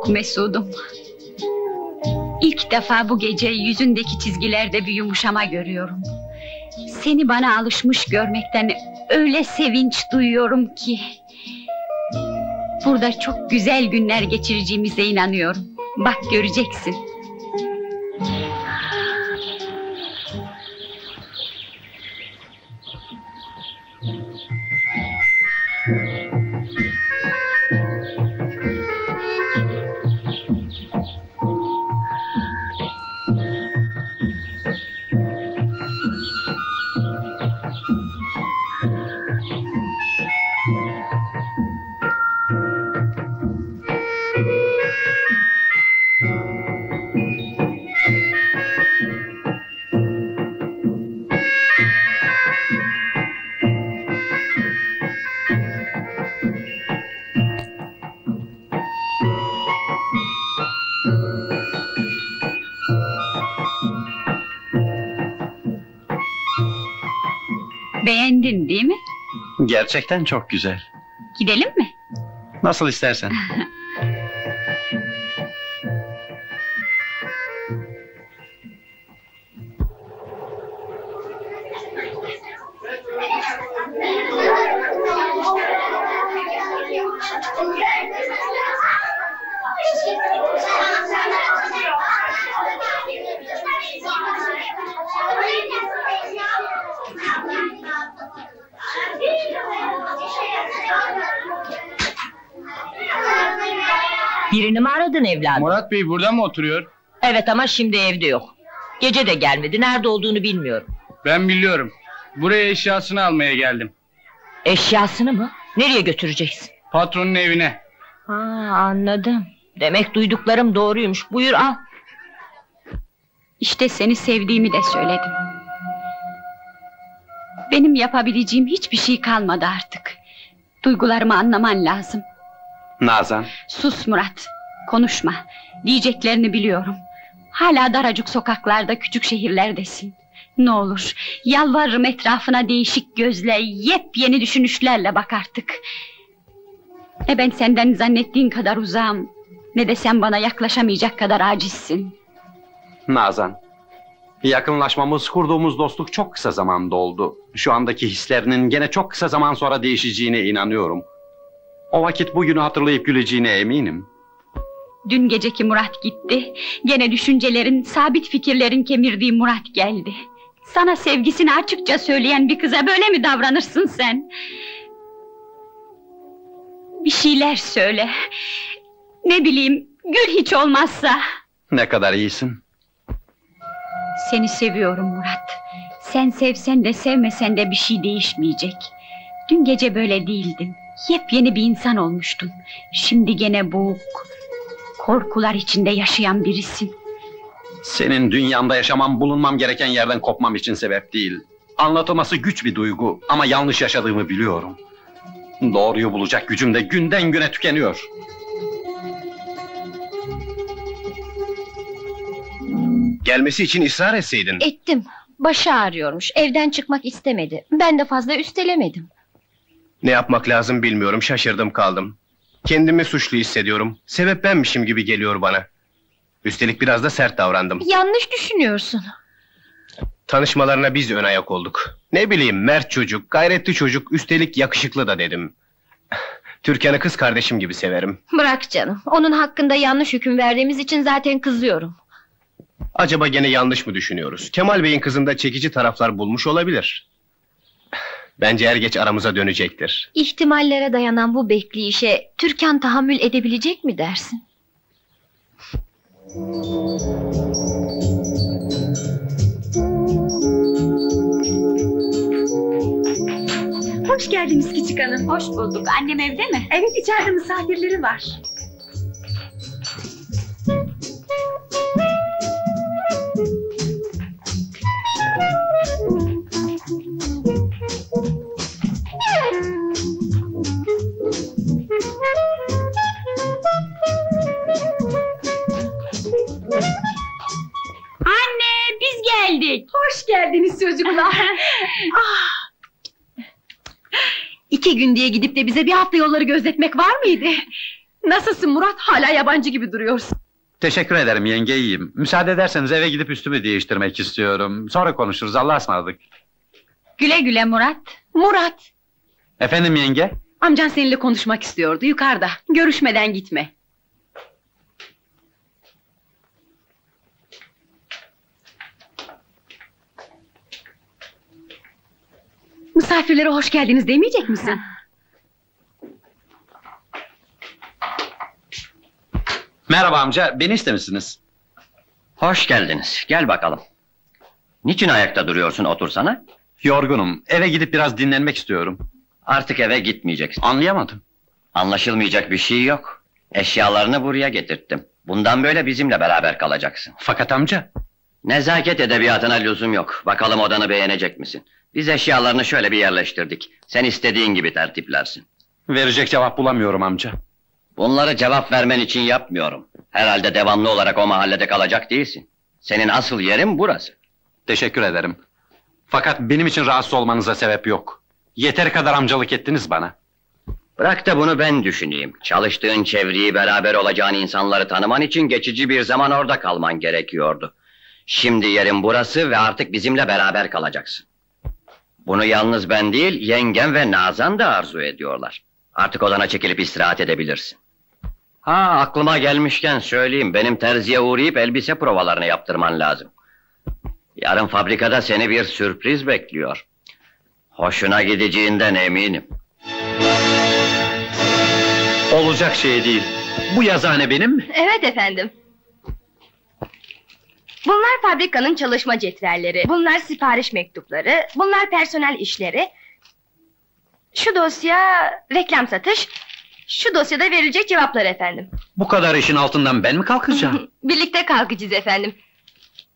Mesudum. İlk defa bu gece yüzündeki çizgilerde bir yumuşama görüyorum. Seni bana alışmış görmekten öyle sevinç duyuyorum ki. Burada çok güzel günler geçireceğimize inanıyorum. Bak göreceksin. Beğendin değil mi? Gerçekten çok güzel. Gidelim mi? Nasıl istersen. Birini mi aradın evladım? Murat Bey burada mı oturuyor? Evet ama şimdi evde yok. Gece de gelmedi, nerede olduğunu bilmiyorum. Ben biliyorum. Buraya eşyasını almaya geldim. Eşyasını mı? Nereye götüreceksin? Patronun evine. Ha, anladım. Demek duyduklarım doğruymuş. Buyur al. İşte seni sevdiğimi de söyledim. Benim yapabileceğim hiçbir şey kalmadı artık. Duygularımı anlaman lazım. Nazan. Sus Murat, konuşma. Diyeceklerini biliyorum. Hala daracık sokaklarda, küçük şehirlerdesin. Ne olur, yalvarırım etrafına değişik gözle, yepyeni düşünüşlerle bak artık. Ne ben senden zannettiğin kadar uzağım, ne de sen bana yaklaşamayacak kadar acizsin. Nazan, yakınlaşmamız, kurduğumuz dostluk çok kısa zamanda oldu. Şu andaki hislerinin gene çok kısa zaman sonra değişeceğine inanıyorum. O vakit bugünü hatırlayıp güleceğine eminim. Dün geceki Murat gitti. Gene düşüncelerin, sabit fikirlerin kemirdiği Murat geldi. Sana sevgisini açıkça söyleyen bir kıza böyle mi davranırsın sen? Bir şeyler söyle. Ne bileyim, gül hiç olmazsa. Ne kadar iyisin. Seni seviyorum Murat. Sen sevsen de sevmesen de bir şey değişmeyecek. Dün gece böyle değildin. Yepyeni bir insan olmuştun. Şimdi gene boğuk, korkular içinde yaşayan birisin. Senin dünyanda yaşamam, bulunmam gereken yerden kopmam için sebep değil. Anlatılması güç bir duygu ama yanlış yaşadığımı biliyorum. Doğruyu bulacak gücüm de günden güne tükeniyor. Gelmesi için ısrar etseydin. Ettim. Başı ağrıyormuş, evden çıkmak istemedi. Ben de fazla üstelemedim. Ne yapmak lazım bilmiyorum, şaşırdım kaldım. Kendimi suçlu hissediyorum, sebep benmişim gibi geliyor bana. Üstelik biraz da sert davrandım. Yanlış düşünüyorsun. Tanışmalarına biz ön ayak olduk. Ne bileyim, mert çocuk, gayretli çocuk, üstelik yakışıklı da dedim. Türkan'ı kız kardeşim gibi severim. Bırak canım, onun hakkında yanlış hüküm verdiğimiz için zaten kızıyorum. Acaba gene yanlış mı düşünüyoruz? Kemal Bey'in kızında çekici taraflar bulmuş olabilir. Bence er geç aramıza dönecektir. İhtimallere dayanan bu bekleyişe Türkan tahammül edebilecek mi dersin? Hoş geldiniz küçük hanım. Hoş bulduk. Annem evde mi? Evet, içeride misafirleri var. Anne, biz geldik. Hoş geldiniz çocuklar. Ah. 2 gün diye gidip de bize bir hafta yolları gözetmek var mıydı? Nasılsın Murat? Hala yabancı gibi duruyorsun. Teşekkür ederim yenge, iyiyim. Müsaade ederseniz eve gidip üstümü değiştirmek istiyorum. Sonra konuşuruz, Allah'a ısmarladık. Güle güle Murat. Murat. Efendim yenge? Amcan seninle konuşmak istiyordu, yukarıda. Görüşmeden gitme. Misafirlere hoş geldiniz demeyecek misin? Merhaba amca, beni istemişsiniz. Hoş geldiniz, gel bakalım. Niçin ayakta duruyorsun, otursana? Yorgunum, eve gidip biraz dinlenmek istiyorum. Artık eve gitmeyeceksin. Anlayamadım. Anlaşılmayacak bir şey yok. Eşyalarını buraya getirttim. Bundan böyle bizimle beraber kalacaksın. Fakat amca... Nezaket edebiyatına lüzum yok. Bakalım odanı beğenecek misin? Biz eşyalarını şöyle bir yerleştirdik. Sen istediğin gibi tertiplersin. Verecek cevap bulamıyorum amca. Bunları cevap vermen için yapmıyorum. Herhalde devamlı olarak o mahallede kalacak değilsin. Senin asıl yerin burası. Teşekkür ederim. Fakat benim için rahatsız olmanıza sebep yok. Yeter kadar amcalık ettiniz bana. Bırak da bunu ben düşüneyim. Çalıştığın çevreyi, beraber olacağın insanları tanıman için geçici bir zaman orada kalman gerekiyordu. Şimdi yerin burası ve artık bizimle beraber kalacaksın. Bunu yalnız ben değil, yengem ve Nazan da arzu ediyorlar. Artık odana çekilip istirahat edebilirsin. Ha, aklıma gelmişken söyleyeyim, benim terziye uğrayıp elbise provalarını yaptırman lazım. Yarın fabrikada seni bir sürpriz bekliyor. Hoşuna gideceğinden eminim. Olacak şey değil. Bu yazıhane benim mi? Evet efendim. Bunlar fabrikanın çalışma cetvelleri, bunlar sipariş mektupları, bunlar personel işleri. Şu dosya reklam satış, şu dosyada verilecek cevaplar efendim. Bu kadar işin altından ben mi kalkacağım? Birlikte kalkacağız efendim.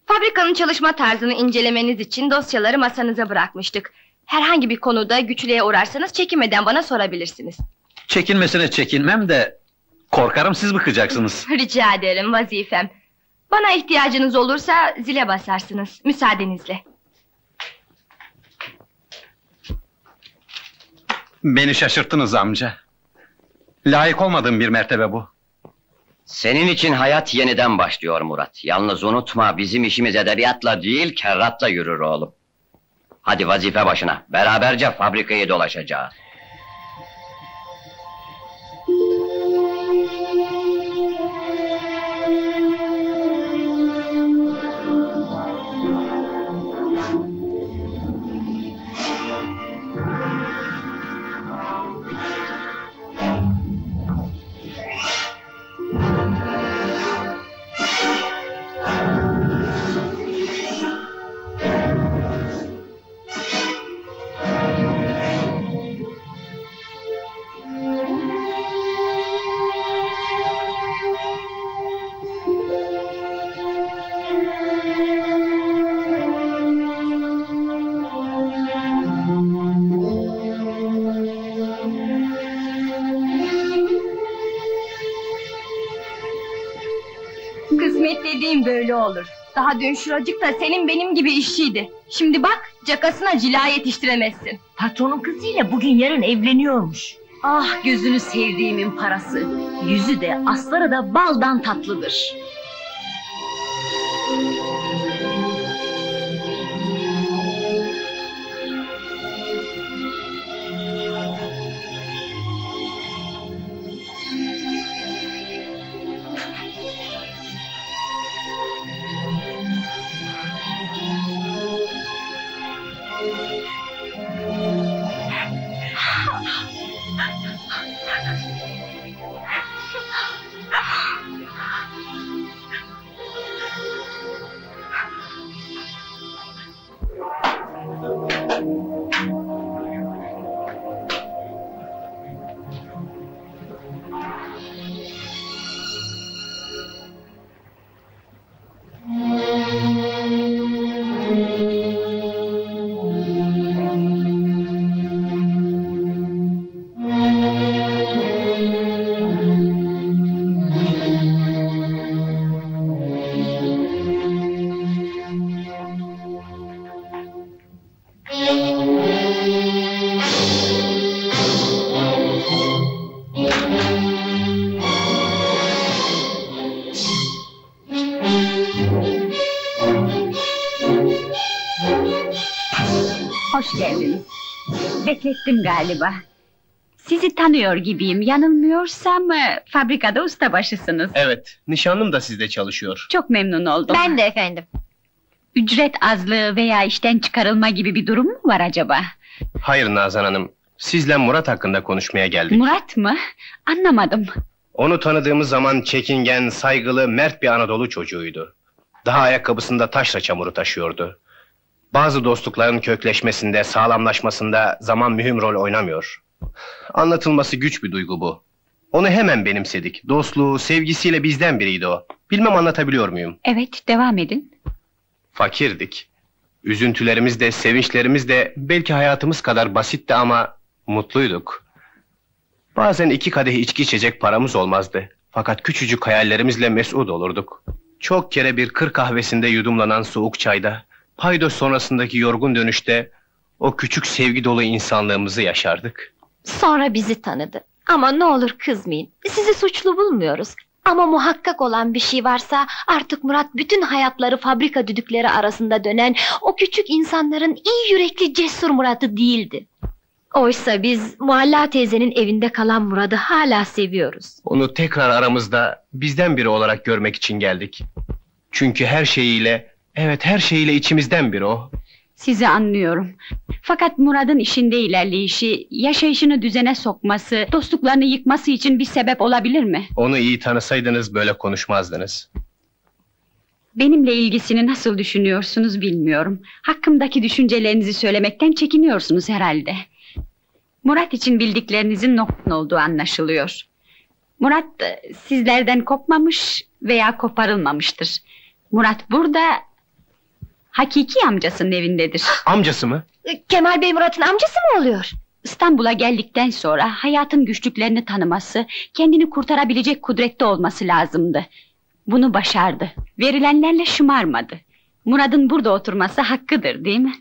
Fabrikanın çalışma tarzını incelemeniz için dosyaları masanıza bırakmıştık. Herhangi bir konuda güçlüğe uğrarsanız çekinmeden bana sorabilirsiniz. Çekinmesine çekinmem de korkarım siz bıkacaksınız. Rica ederim, vazifem. Bana ihtiyacınız olursa zile basarsınız, müsaadenizle. Beni şaşırttınız amca. Layık olmadığım bir mertebe bu. Senin için hayat yeniden başlıyor Murat. Yalnız unutma, bizim işimiz edebiyatla değil, kerratla yürür oğlum. Hadi vazife başına, beraberce fabrikayı dolaşacağız. Böyle olur. Daha dün şuracıkta senin benim gibi işçiydi. Şimdi bak, cakasına cila yetiştiremezsin. Patronun kızıyla bugün yarın evleniyormuş. Ah gözünü sevdiğimin parası. Yüzü de asları da baldan tatlıdır. Beklettim galiba. Sizi tanıyor gibiyim. Yanılmıyorsam fabrikada ustabaşısınız. Evet, nişanlım da sizde çalışıyor. Çok memnun oldum. Ben de efendim. Ücret azlığı veya işten çıkarılma gibi bir durum mu var acaba? Hayır Nazan Hanım, sizle Murat hakkında konuşmaya geldik. Murat mı? Anlamadım. Onu tanıdığımız zaman çekingen, saygılı, mert bir Anadolu çocuğuydu. Daha ayakkabısında taşla çamuru taşıyordu. Bazı dostlukların kökleşmesinde, sağlamlaşmasında zaman mühim rol oynamıyor. Anlatılması güç bir duygu bu. Onu hemen benimsedik. Dostluğu, sevgisiyle bizden biriydi o. Bilmem anlatabiliyor muyum? Evet, devam edin. Fakirdik. Üzüntülerimiz de, sevinçlerimiz de belki hayatımız kadar basitti ama mutluyduk. Bazen iki kadeh içki içecek paramız olmazdı. Fakat küçücük hayallerimizle mesut olurduk. Çok kere bir kır kahvesinde yudumlanan soğuk çayda, Paydos sonrasındaki yorgun dönüşte o küçük sevgi dolu insanlığımızı yaşardık. Sonra bizi tanıdı. Ama ne olur kızmayın, sizi suçlu bulmuyoruz. Ama muhakkak olan bir şey varsa, artık Murat bütün hayatları fabrika düdükleri arasında dönen o küçük insanların iyi yürekli cesur Murat'ı değildi. Oysa biz Mualla teyzenin evinde kalan Murat'ı hala seviyoruz. Onu tekrar aramızda bizden biri olarak görmek için geldik. Çünkü her şeyiyle, evet her şeyiyle içimizden biri o. Sizi anlıyorum. Fakat Murat'ın işinde ilerleyişi, yaşayışını düzene sokması, dostluklarını yıkması için bir sebep olabilir mi? Onu iyi tanısaydınız böyle konuşmazdınız. Benimle ilgisini nasıl düşünüyorsunuz bilmiyorum. Hakkımdaki düşüncelerinizi söylemekten çekiniyorsunuz herhalde. Murat için bildiklerinizin noksan olduğu anlaşılıyor. Murat sizlerden kopmamış veya koparılmamıştır. Murat burada... Hakiki amcasının evindedir. Amcası mı? Kemal Bey Murat'ın amcası mı oluyor? İstanbul'a geldikten sonra hayatın güçlüklerini tanıması, kendini kurtarabilecek kudrette olması lazımdı. Bunu başardı. Verilenlerle şımarmadı. Murat'ın burada oturması hakkıdır, değil mi?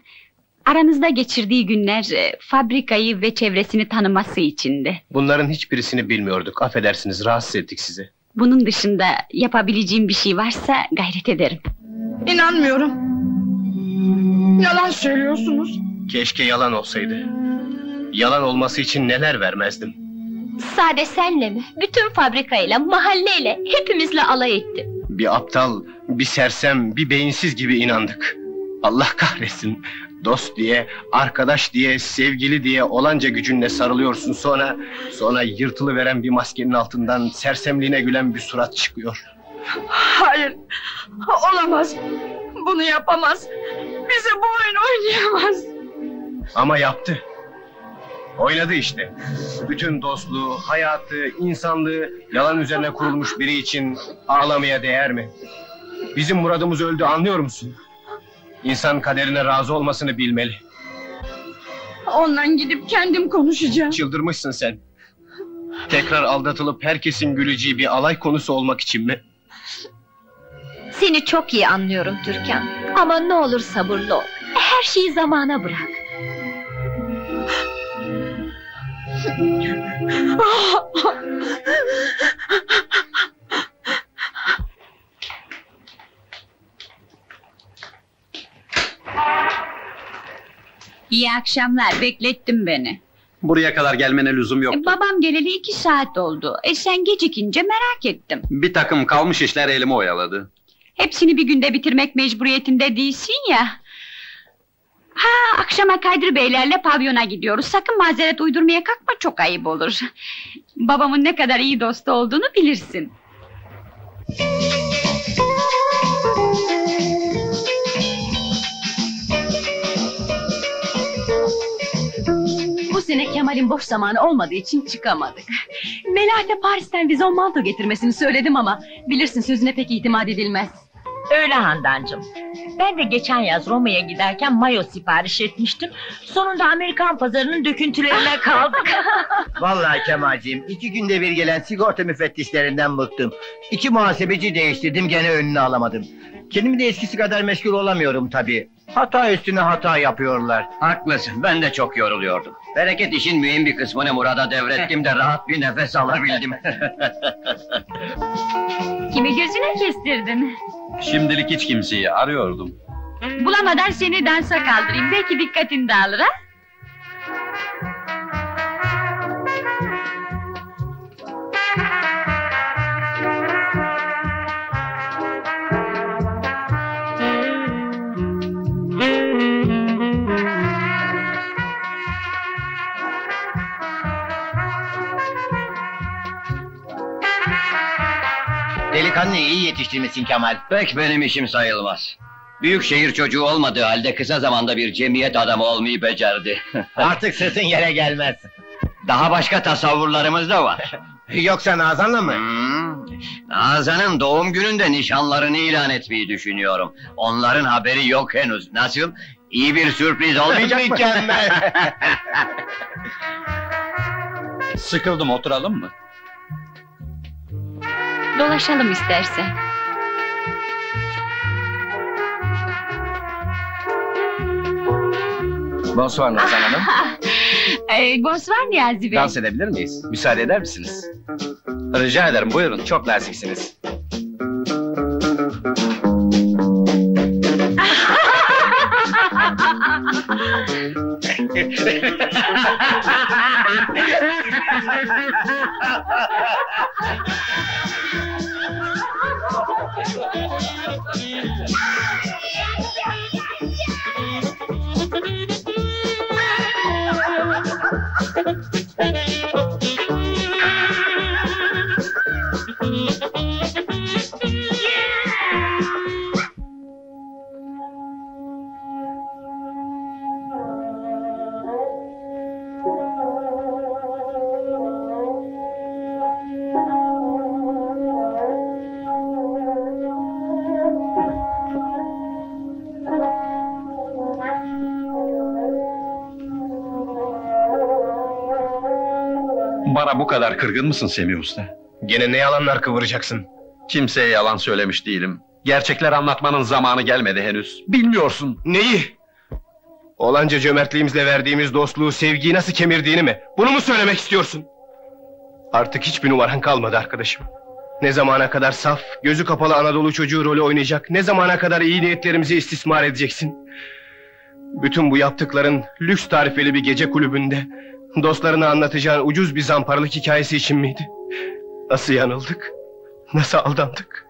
Aranızda geçirdiği günler fabrikayı ve çevresini tanıması içindi. Bunların hiçbirisini bilmiyorduk. Affedersiniz, rahatsız ettik sizi. Bunun dışında yapabileceğim bir şey varsa gayret ederim. İnanmıyorum. Yalan söylüyorsunuz. Keşke yalan olsaydı. Yalan olması için neler vermezdim. Sade senle mi? Bütün fabrikayla, mahalleyle, hepimizle alay etti. Bir aptal, bir sersem, bir beyinsiz gibi inandık. Allah kahretsin. Dost diye, arkadaş diye, sevgili diye olanca gücünle sarılıyorsun. Sonra yırtılıveren bir maskenin altından sersemliğine gülen bir surat çıkıyor. Hayır, olamaz. Bunu yapamaz. Bize bu oyunu oynayamaz. Ama yaptı. Oynadı işte. Bütün dostluğu, hayatı, insanlığı yalan üzerine kurulmuş biri için ağlamaya değer mi? Bizim Murad'ımız öldü, anlıyor musun? İnsan kaderine razı olmasını bilmeli. Ondan gidip kendim konuşacağım. Çıldırmışsın sen. Tekrar aldatılıp herkesin güleceği bir alay konusu olmak için mi? Seni çok iyi anlıyorum Türkan. Ama ne olur sabırlı ol. Her şeyi zamana bırak. İyi akşamlar, beklettin beni. Buraya kadar gelmene lüzum yoktu. Babam geleli 2 saat oldu. Sen gecikince merak ettim. Bir takım kalmış işler elimi oyaladı. Hepsini bir günde bitirmek mecburiyetinde değilsin ya. Ha, akşama Kadir Beylerle pavyona gidiyoruz. Sakın mazeret uydurmaya kalkma, çok ayıp olur. Babamın ne kadar iyi dostu olduğunu bilirsin. Bu sene Kemal'in boş zamanı olmadığı için çıkamadık. Melahat'e Paris'ten vizon manto getirmesini söyledim ama... ...bilirsin sözüne pek itimat edilmez. Öyle Handancığım. Ben de geçen yaz Roma'ya giderken mayo sipariş etmiştim. Sonunda Amerikan pazarının döküntülerine kaldık. Vallahi Kemal'ciğim, 2 günde bir gelen sigorta müfettişlerinden bıktım. 2 muhasebeci değiştirdim, gene önünü alamadım. Kendimi de eskisi kadar meşgul olamıyorum tabii. Hata üstüne hata yapıyorlar. Haklısın, ben de çok yoruluyordum. Bereket işin mühim bir kısmını Murat'a devrettim de rahat bir nefes alabildim. Kimi gözüne kestirdin? Şimdilik hiç kimseyi, arıyordum. Bulamadan seni dansa kaldırayım, belki dikkatin dağılır ha? Delikanlı iyi yetiştirmişsin Kemal. Pek benim işim sayılmaz. Büyük şehir çocuğu olmadığı halde kısa zamanda bir cemiyet adamı olmayı becerdi. Artık sesin yere gelmez. Daha başka tasavvurlarımız da var. Yoksa Nazan'la mı? Nazan'ın doğum gününde nişanlarını ilan etmeyi düşünüyorum. Onların haberi yok henüz. Nasıl? İyi bir sürpriz olmayacak mı? Mükemmel! Sıkıldım, oturalım mı? Dolaşalım istersen. Bonsoir Nazan Hanım. Bonsoir Niyazi Bey. Dans edebilir miyiz? Müsaade eder misiniz? Rica ederim, buyurun. Çok naziksiniz. Bana bu kadar kırgın mısın Semih Usta? Gene ne yalanlar kıvıracaksın? Kimseye yalan söylemiş değilim. Gerçekler anlatmanın zamanı gelmedi henüz. Bilmiyorsun. Neyi? Olanca cömertliğimizle verdiğimiz dostluğu, sevgiyi nasıl kemirdiğini mi? Bunu mu söylemek istiyorsun? Artık hiçbir numaran kalmadı arkadaşım. Ne zamana kadar saf, gözü kapalı Anadolu çocuğu rolü oynayacak, ne zamana kadar iyi niyetlerimizi istismar edeceksin? Bütün bu yaptıkların lüks tarifeli bir gece kulübünde, dostlarına anlatacağın ucuz bir zamparalık hikayesi için miydi? Nasıl yanıldık? Nasıl aldandık?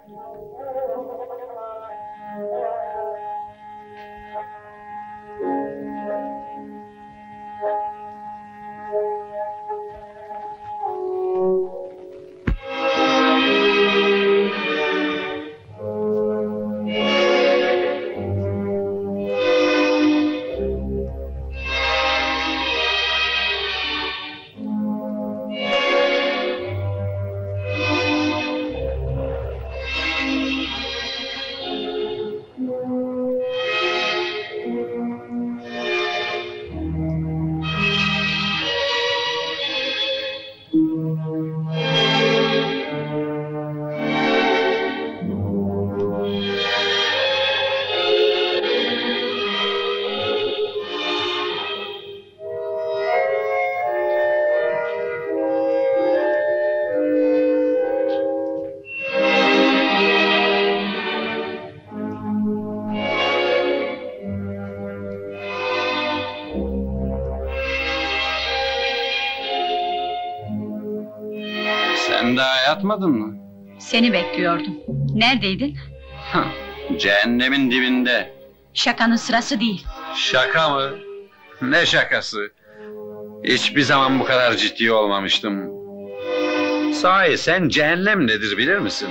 Yatmadın mı? Seni bekliyordum. Neredeydin? Cehennemin dibinde. Şakanın sırası değil. Şaka mı? Ne şakası? Hiçbir zaman bu kadar ciddi olmamıştım. Sahi sen cehennem nedir bilir misin?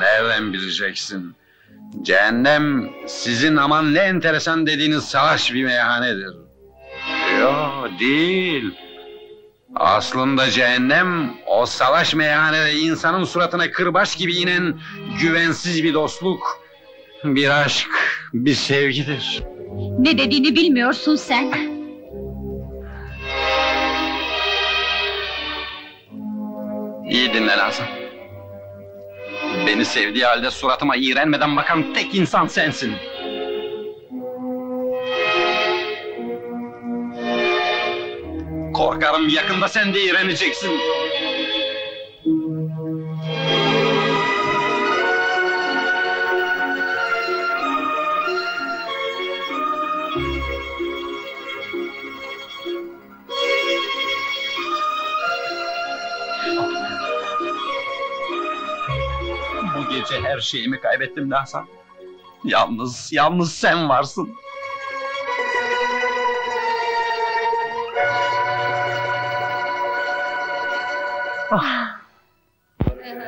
Nereden bileceksin? Cehennem sizin aman ne enteresan dediğiniz salaş bir meyhanedir. Yok değil. Aslında cehennem, o salaş meyhanede insanın suratına kırbaç gibi inen güvensiz bir dostluk, bir aşk, bir sevgidir. Ne dediğini bilmiyorsun sen. İyi dinle Nazan. Beni sevdiği halde suratıma iğrenmeden bakan tek insan sensin. Korkarım yakında sen de iğreneceksin. Bu gece her şeyimi kaybettim de Hasan. Yalnız sen varsın. Ah. Beni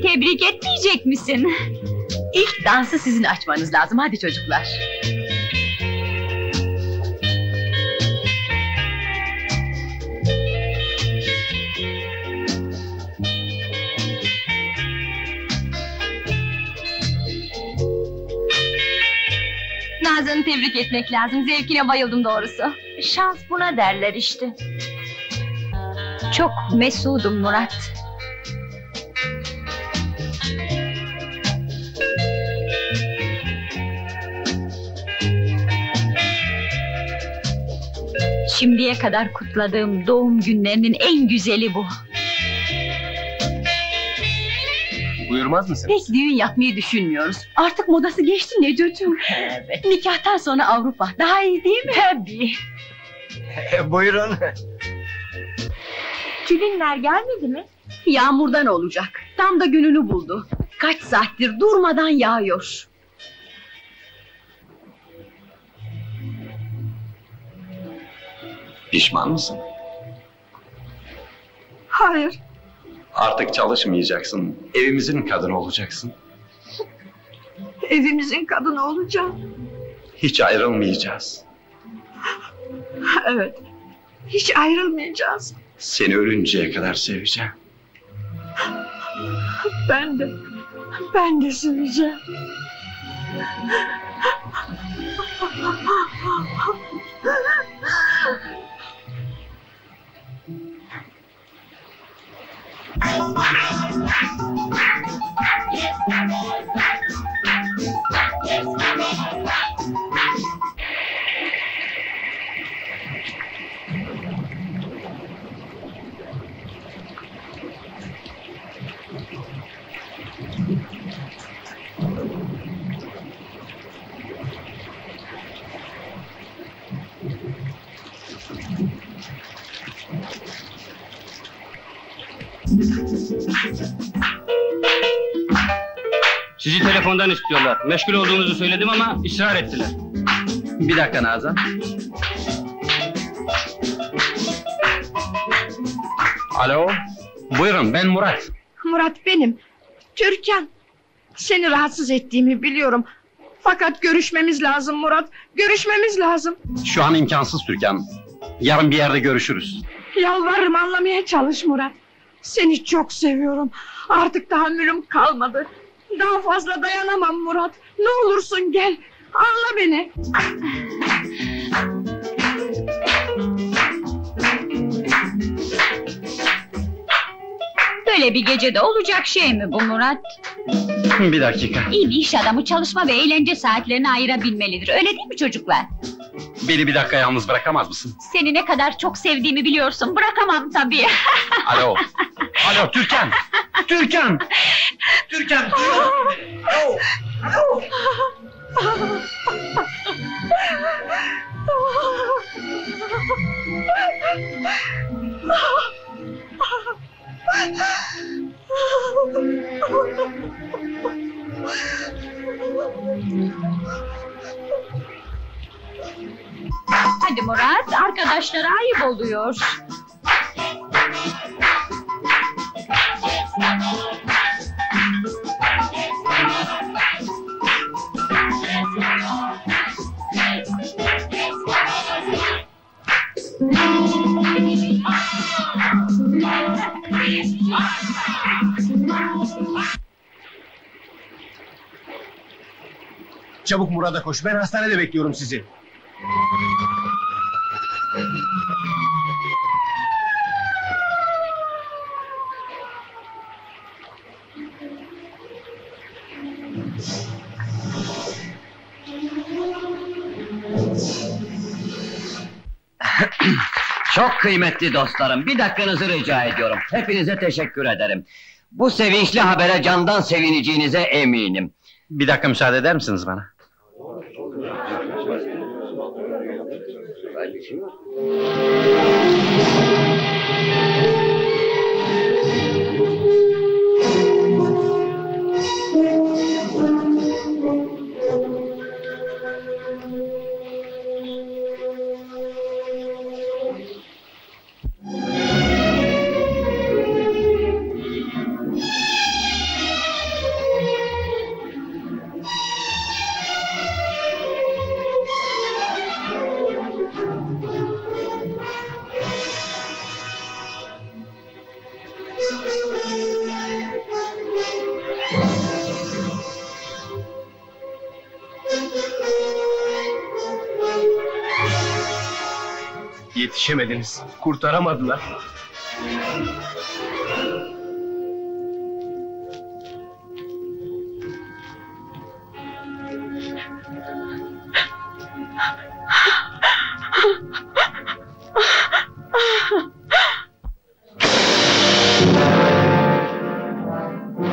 tebrik etmeyecek misin? İlk dansı sizin açmanız lazım, hadi çocuklar. Nazan'ı tebrik etmek lazım. Zevkine bayıldım doğrusu. Şans buna derler işte. Çok mesudum Murat. Şimdiye kadar kutladığım doğum günlerinin en güzeli bu. Buyurmaz mısınız? Pek düğün yapmayı düşünmüyoruz. Artık modası geçti Necdet'im. Evet. Nikahtan sonra Avrupa. Daha iyi değil mi? Tabii. Buyurun. Kilinler gelmedi mi? Yağmurdan olacak. Tam da gününü buldu. Kaç saattir durmadan yağıyor. Pişman mısın? Hayır. Artık çalışmayacaksın. Evimizin kadını olacaksın. Evimizin kadını olacağım. Hiç ayrılmayacağız. Evet. Hiç ayrılmayacağız. Seni ölünceye kadar seveceğim. Ben de seveceğim. Sizi telefondan istiyorlar. Meşgul olduğunuzu söyledim ama ısrar ettiler. Bir dakika Nazan. Alo. Buyurun, ben Murat. Murat benim. Türkan. Seni rahatsız ettiğimi biliyorum. Fakat görüşmemiz lazım Murat. Görüşmemiz lazım. Şu an imkansız Türkan. Yarın bir yerde görüşürüz. Yalvarırım, anlamaya çalış Murat. Seni çok seviyorum. Artık tahammülüm kalmadı. Daha fazla dayanamam Murat. Ne olursun gel. Anla beni. Böyle bir gecede olacak şey mi bu Murat? Bir dakika. İyi bir iş adamı çalışma ve eğlence saatlerini ayırabilmelidir. Öyle değil mi çocuklar? Beni bir dakika yalnız bırakamaz mısın? Seni ne kadar çok sevdiğimi biliyorsun. Bırakamam tabii. Alo. Alo Türkan. Türkan. Türkan. Alo. Alo. Hadi Murat, arkadaşlara ayıp oluyor. Çabuk Murat'a koş, ben hastanede bekliyorum sizi. Çok kıymetli dostlarım, bir dakikanızı rica ediyorum. Hepinize teşekkür ederim. Bu sevinçli habere candan sevineceğinize eminim. Bir dakika müsaade eder misiniz bana? Yetişemediniz, kurtaramadılar.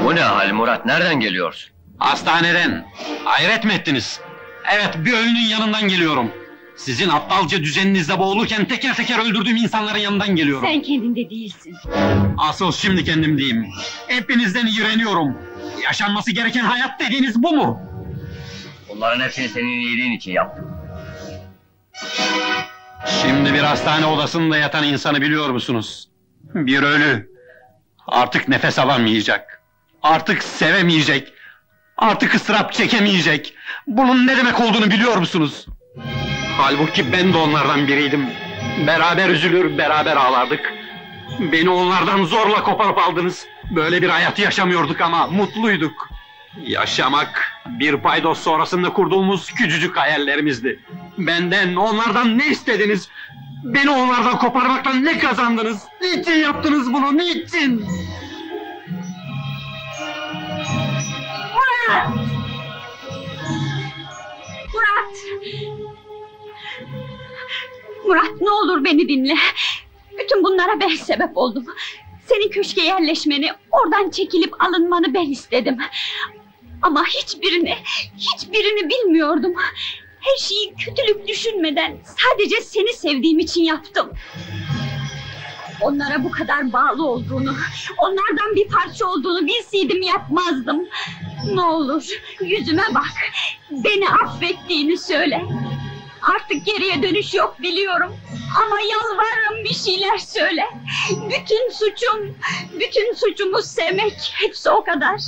Bu ne hal Murat? Nereden geliyorsun? Hastaneden. Hayret mi ettiniz? Evet, bir ölünün yanından geliyorum. Sizin aptalca düzeninizle boğulurken teker teker öldürdüğüm insanların yanından geliyorum. Sen kendinde değilsin. Asıl şimdi kendimdeyim. Hepinizden iğreniyorum. Yaşanması gereken hayat dediğiniz bu mu? Bunların hepsini senin iyiliğin için yaptım. Şimdi bir hastane odasında yatan insanı biliyor musunuz? Bir ölü. Artık nefes alamayacak. Artık sevemeyecek. Artık ıstırap çekemeyecek. Bunun ne demek olduğunu biliyor musunuz? Halbuki ben de onlardan biriydim. Beraber üzülür, beraber ağlardık. Beni onlardan zorla koparıp aldınız. Böyle bir hayatı yaşamıyorduk ama mutluyduk. Yaşamak, bir paydos sonrasında kurduğumuz küçücük hayallerimizdi. Benden, onlardan ne istediniz? Beni onlardan koparmaktan ne kazandınız? Niçin yaptınız bunu, niçin? Murat! Murat! Murat, ne olur beni dinle. Bütün bunlara ben sebep oldum. Senin köşke yerleşmeni, oradan çekilip alınmanı ben istedim. Ama hiçbirini bilmiyordum. Her şeyi kötülük düşünmeden sadece seni sevdiğim için yaptım. Onlara bu kadar bağlı olduğunu, onlardan bir parça olduğunu bilseydim yapmazdım. Ne olur yüzüme bak, beni affettiğini söyle. Artık geriye dönüş yok biliyorum. Ama yalvarırım bir şeyler söyle. Bütün suçumuz sevmek. Hepsi o kadar.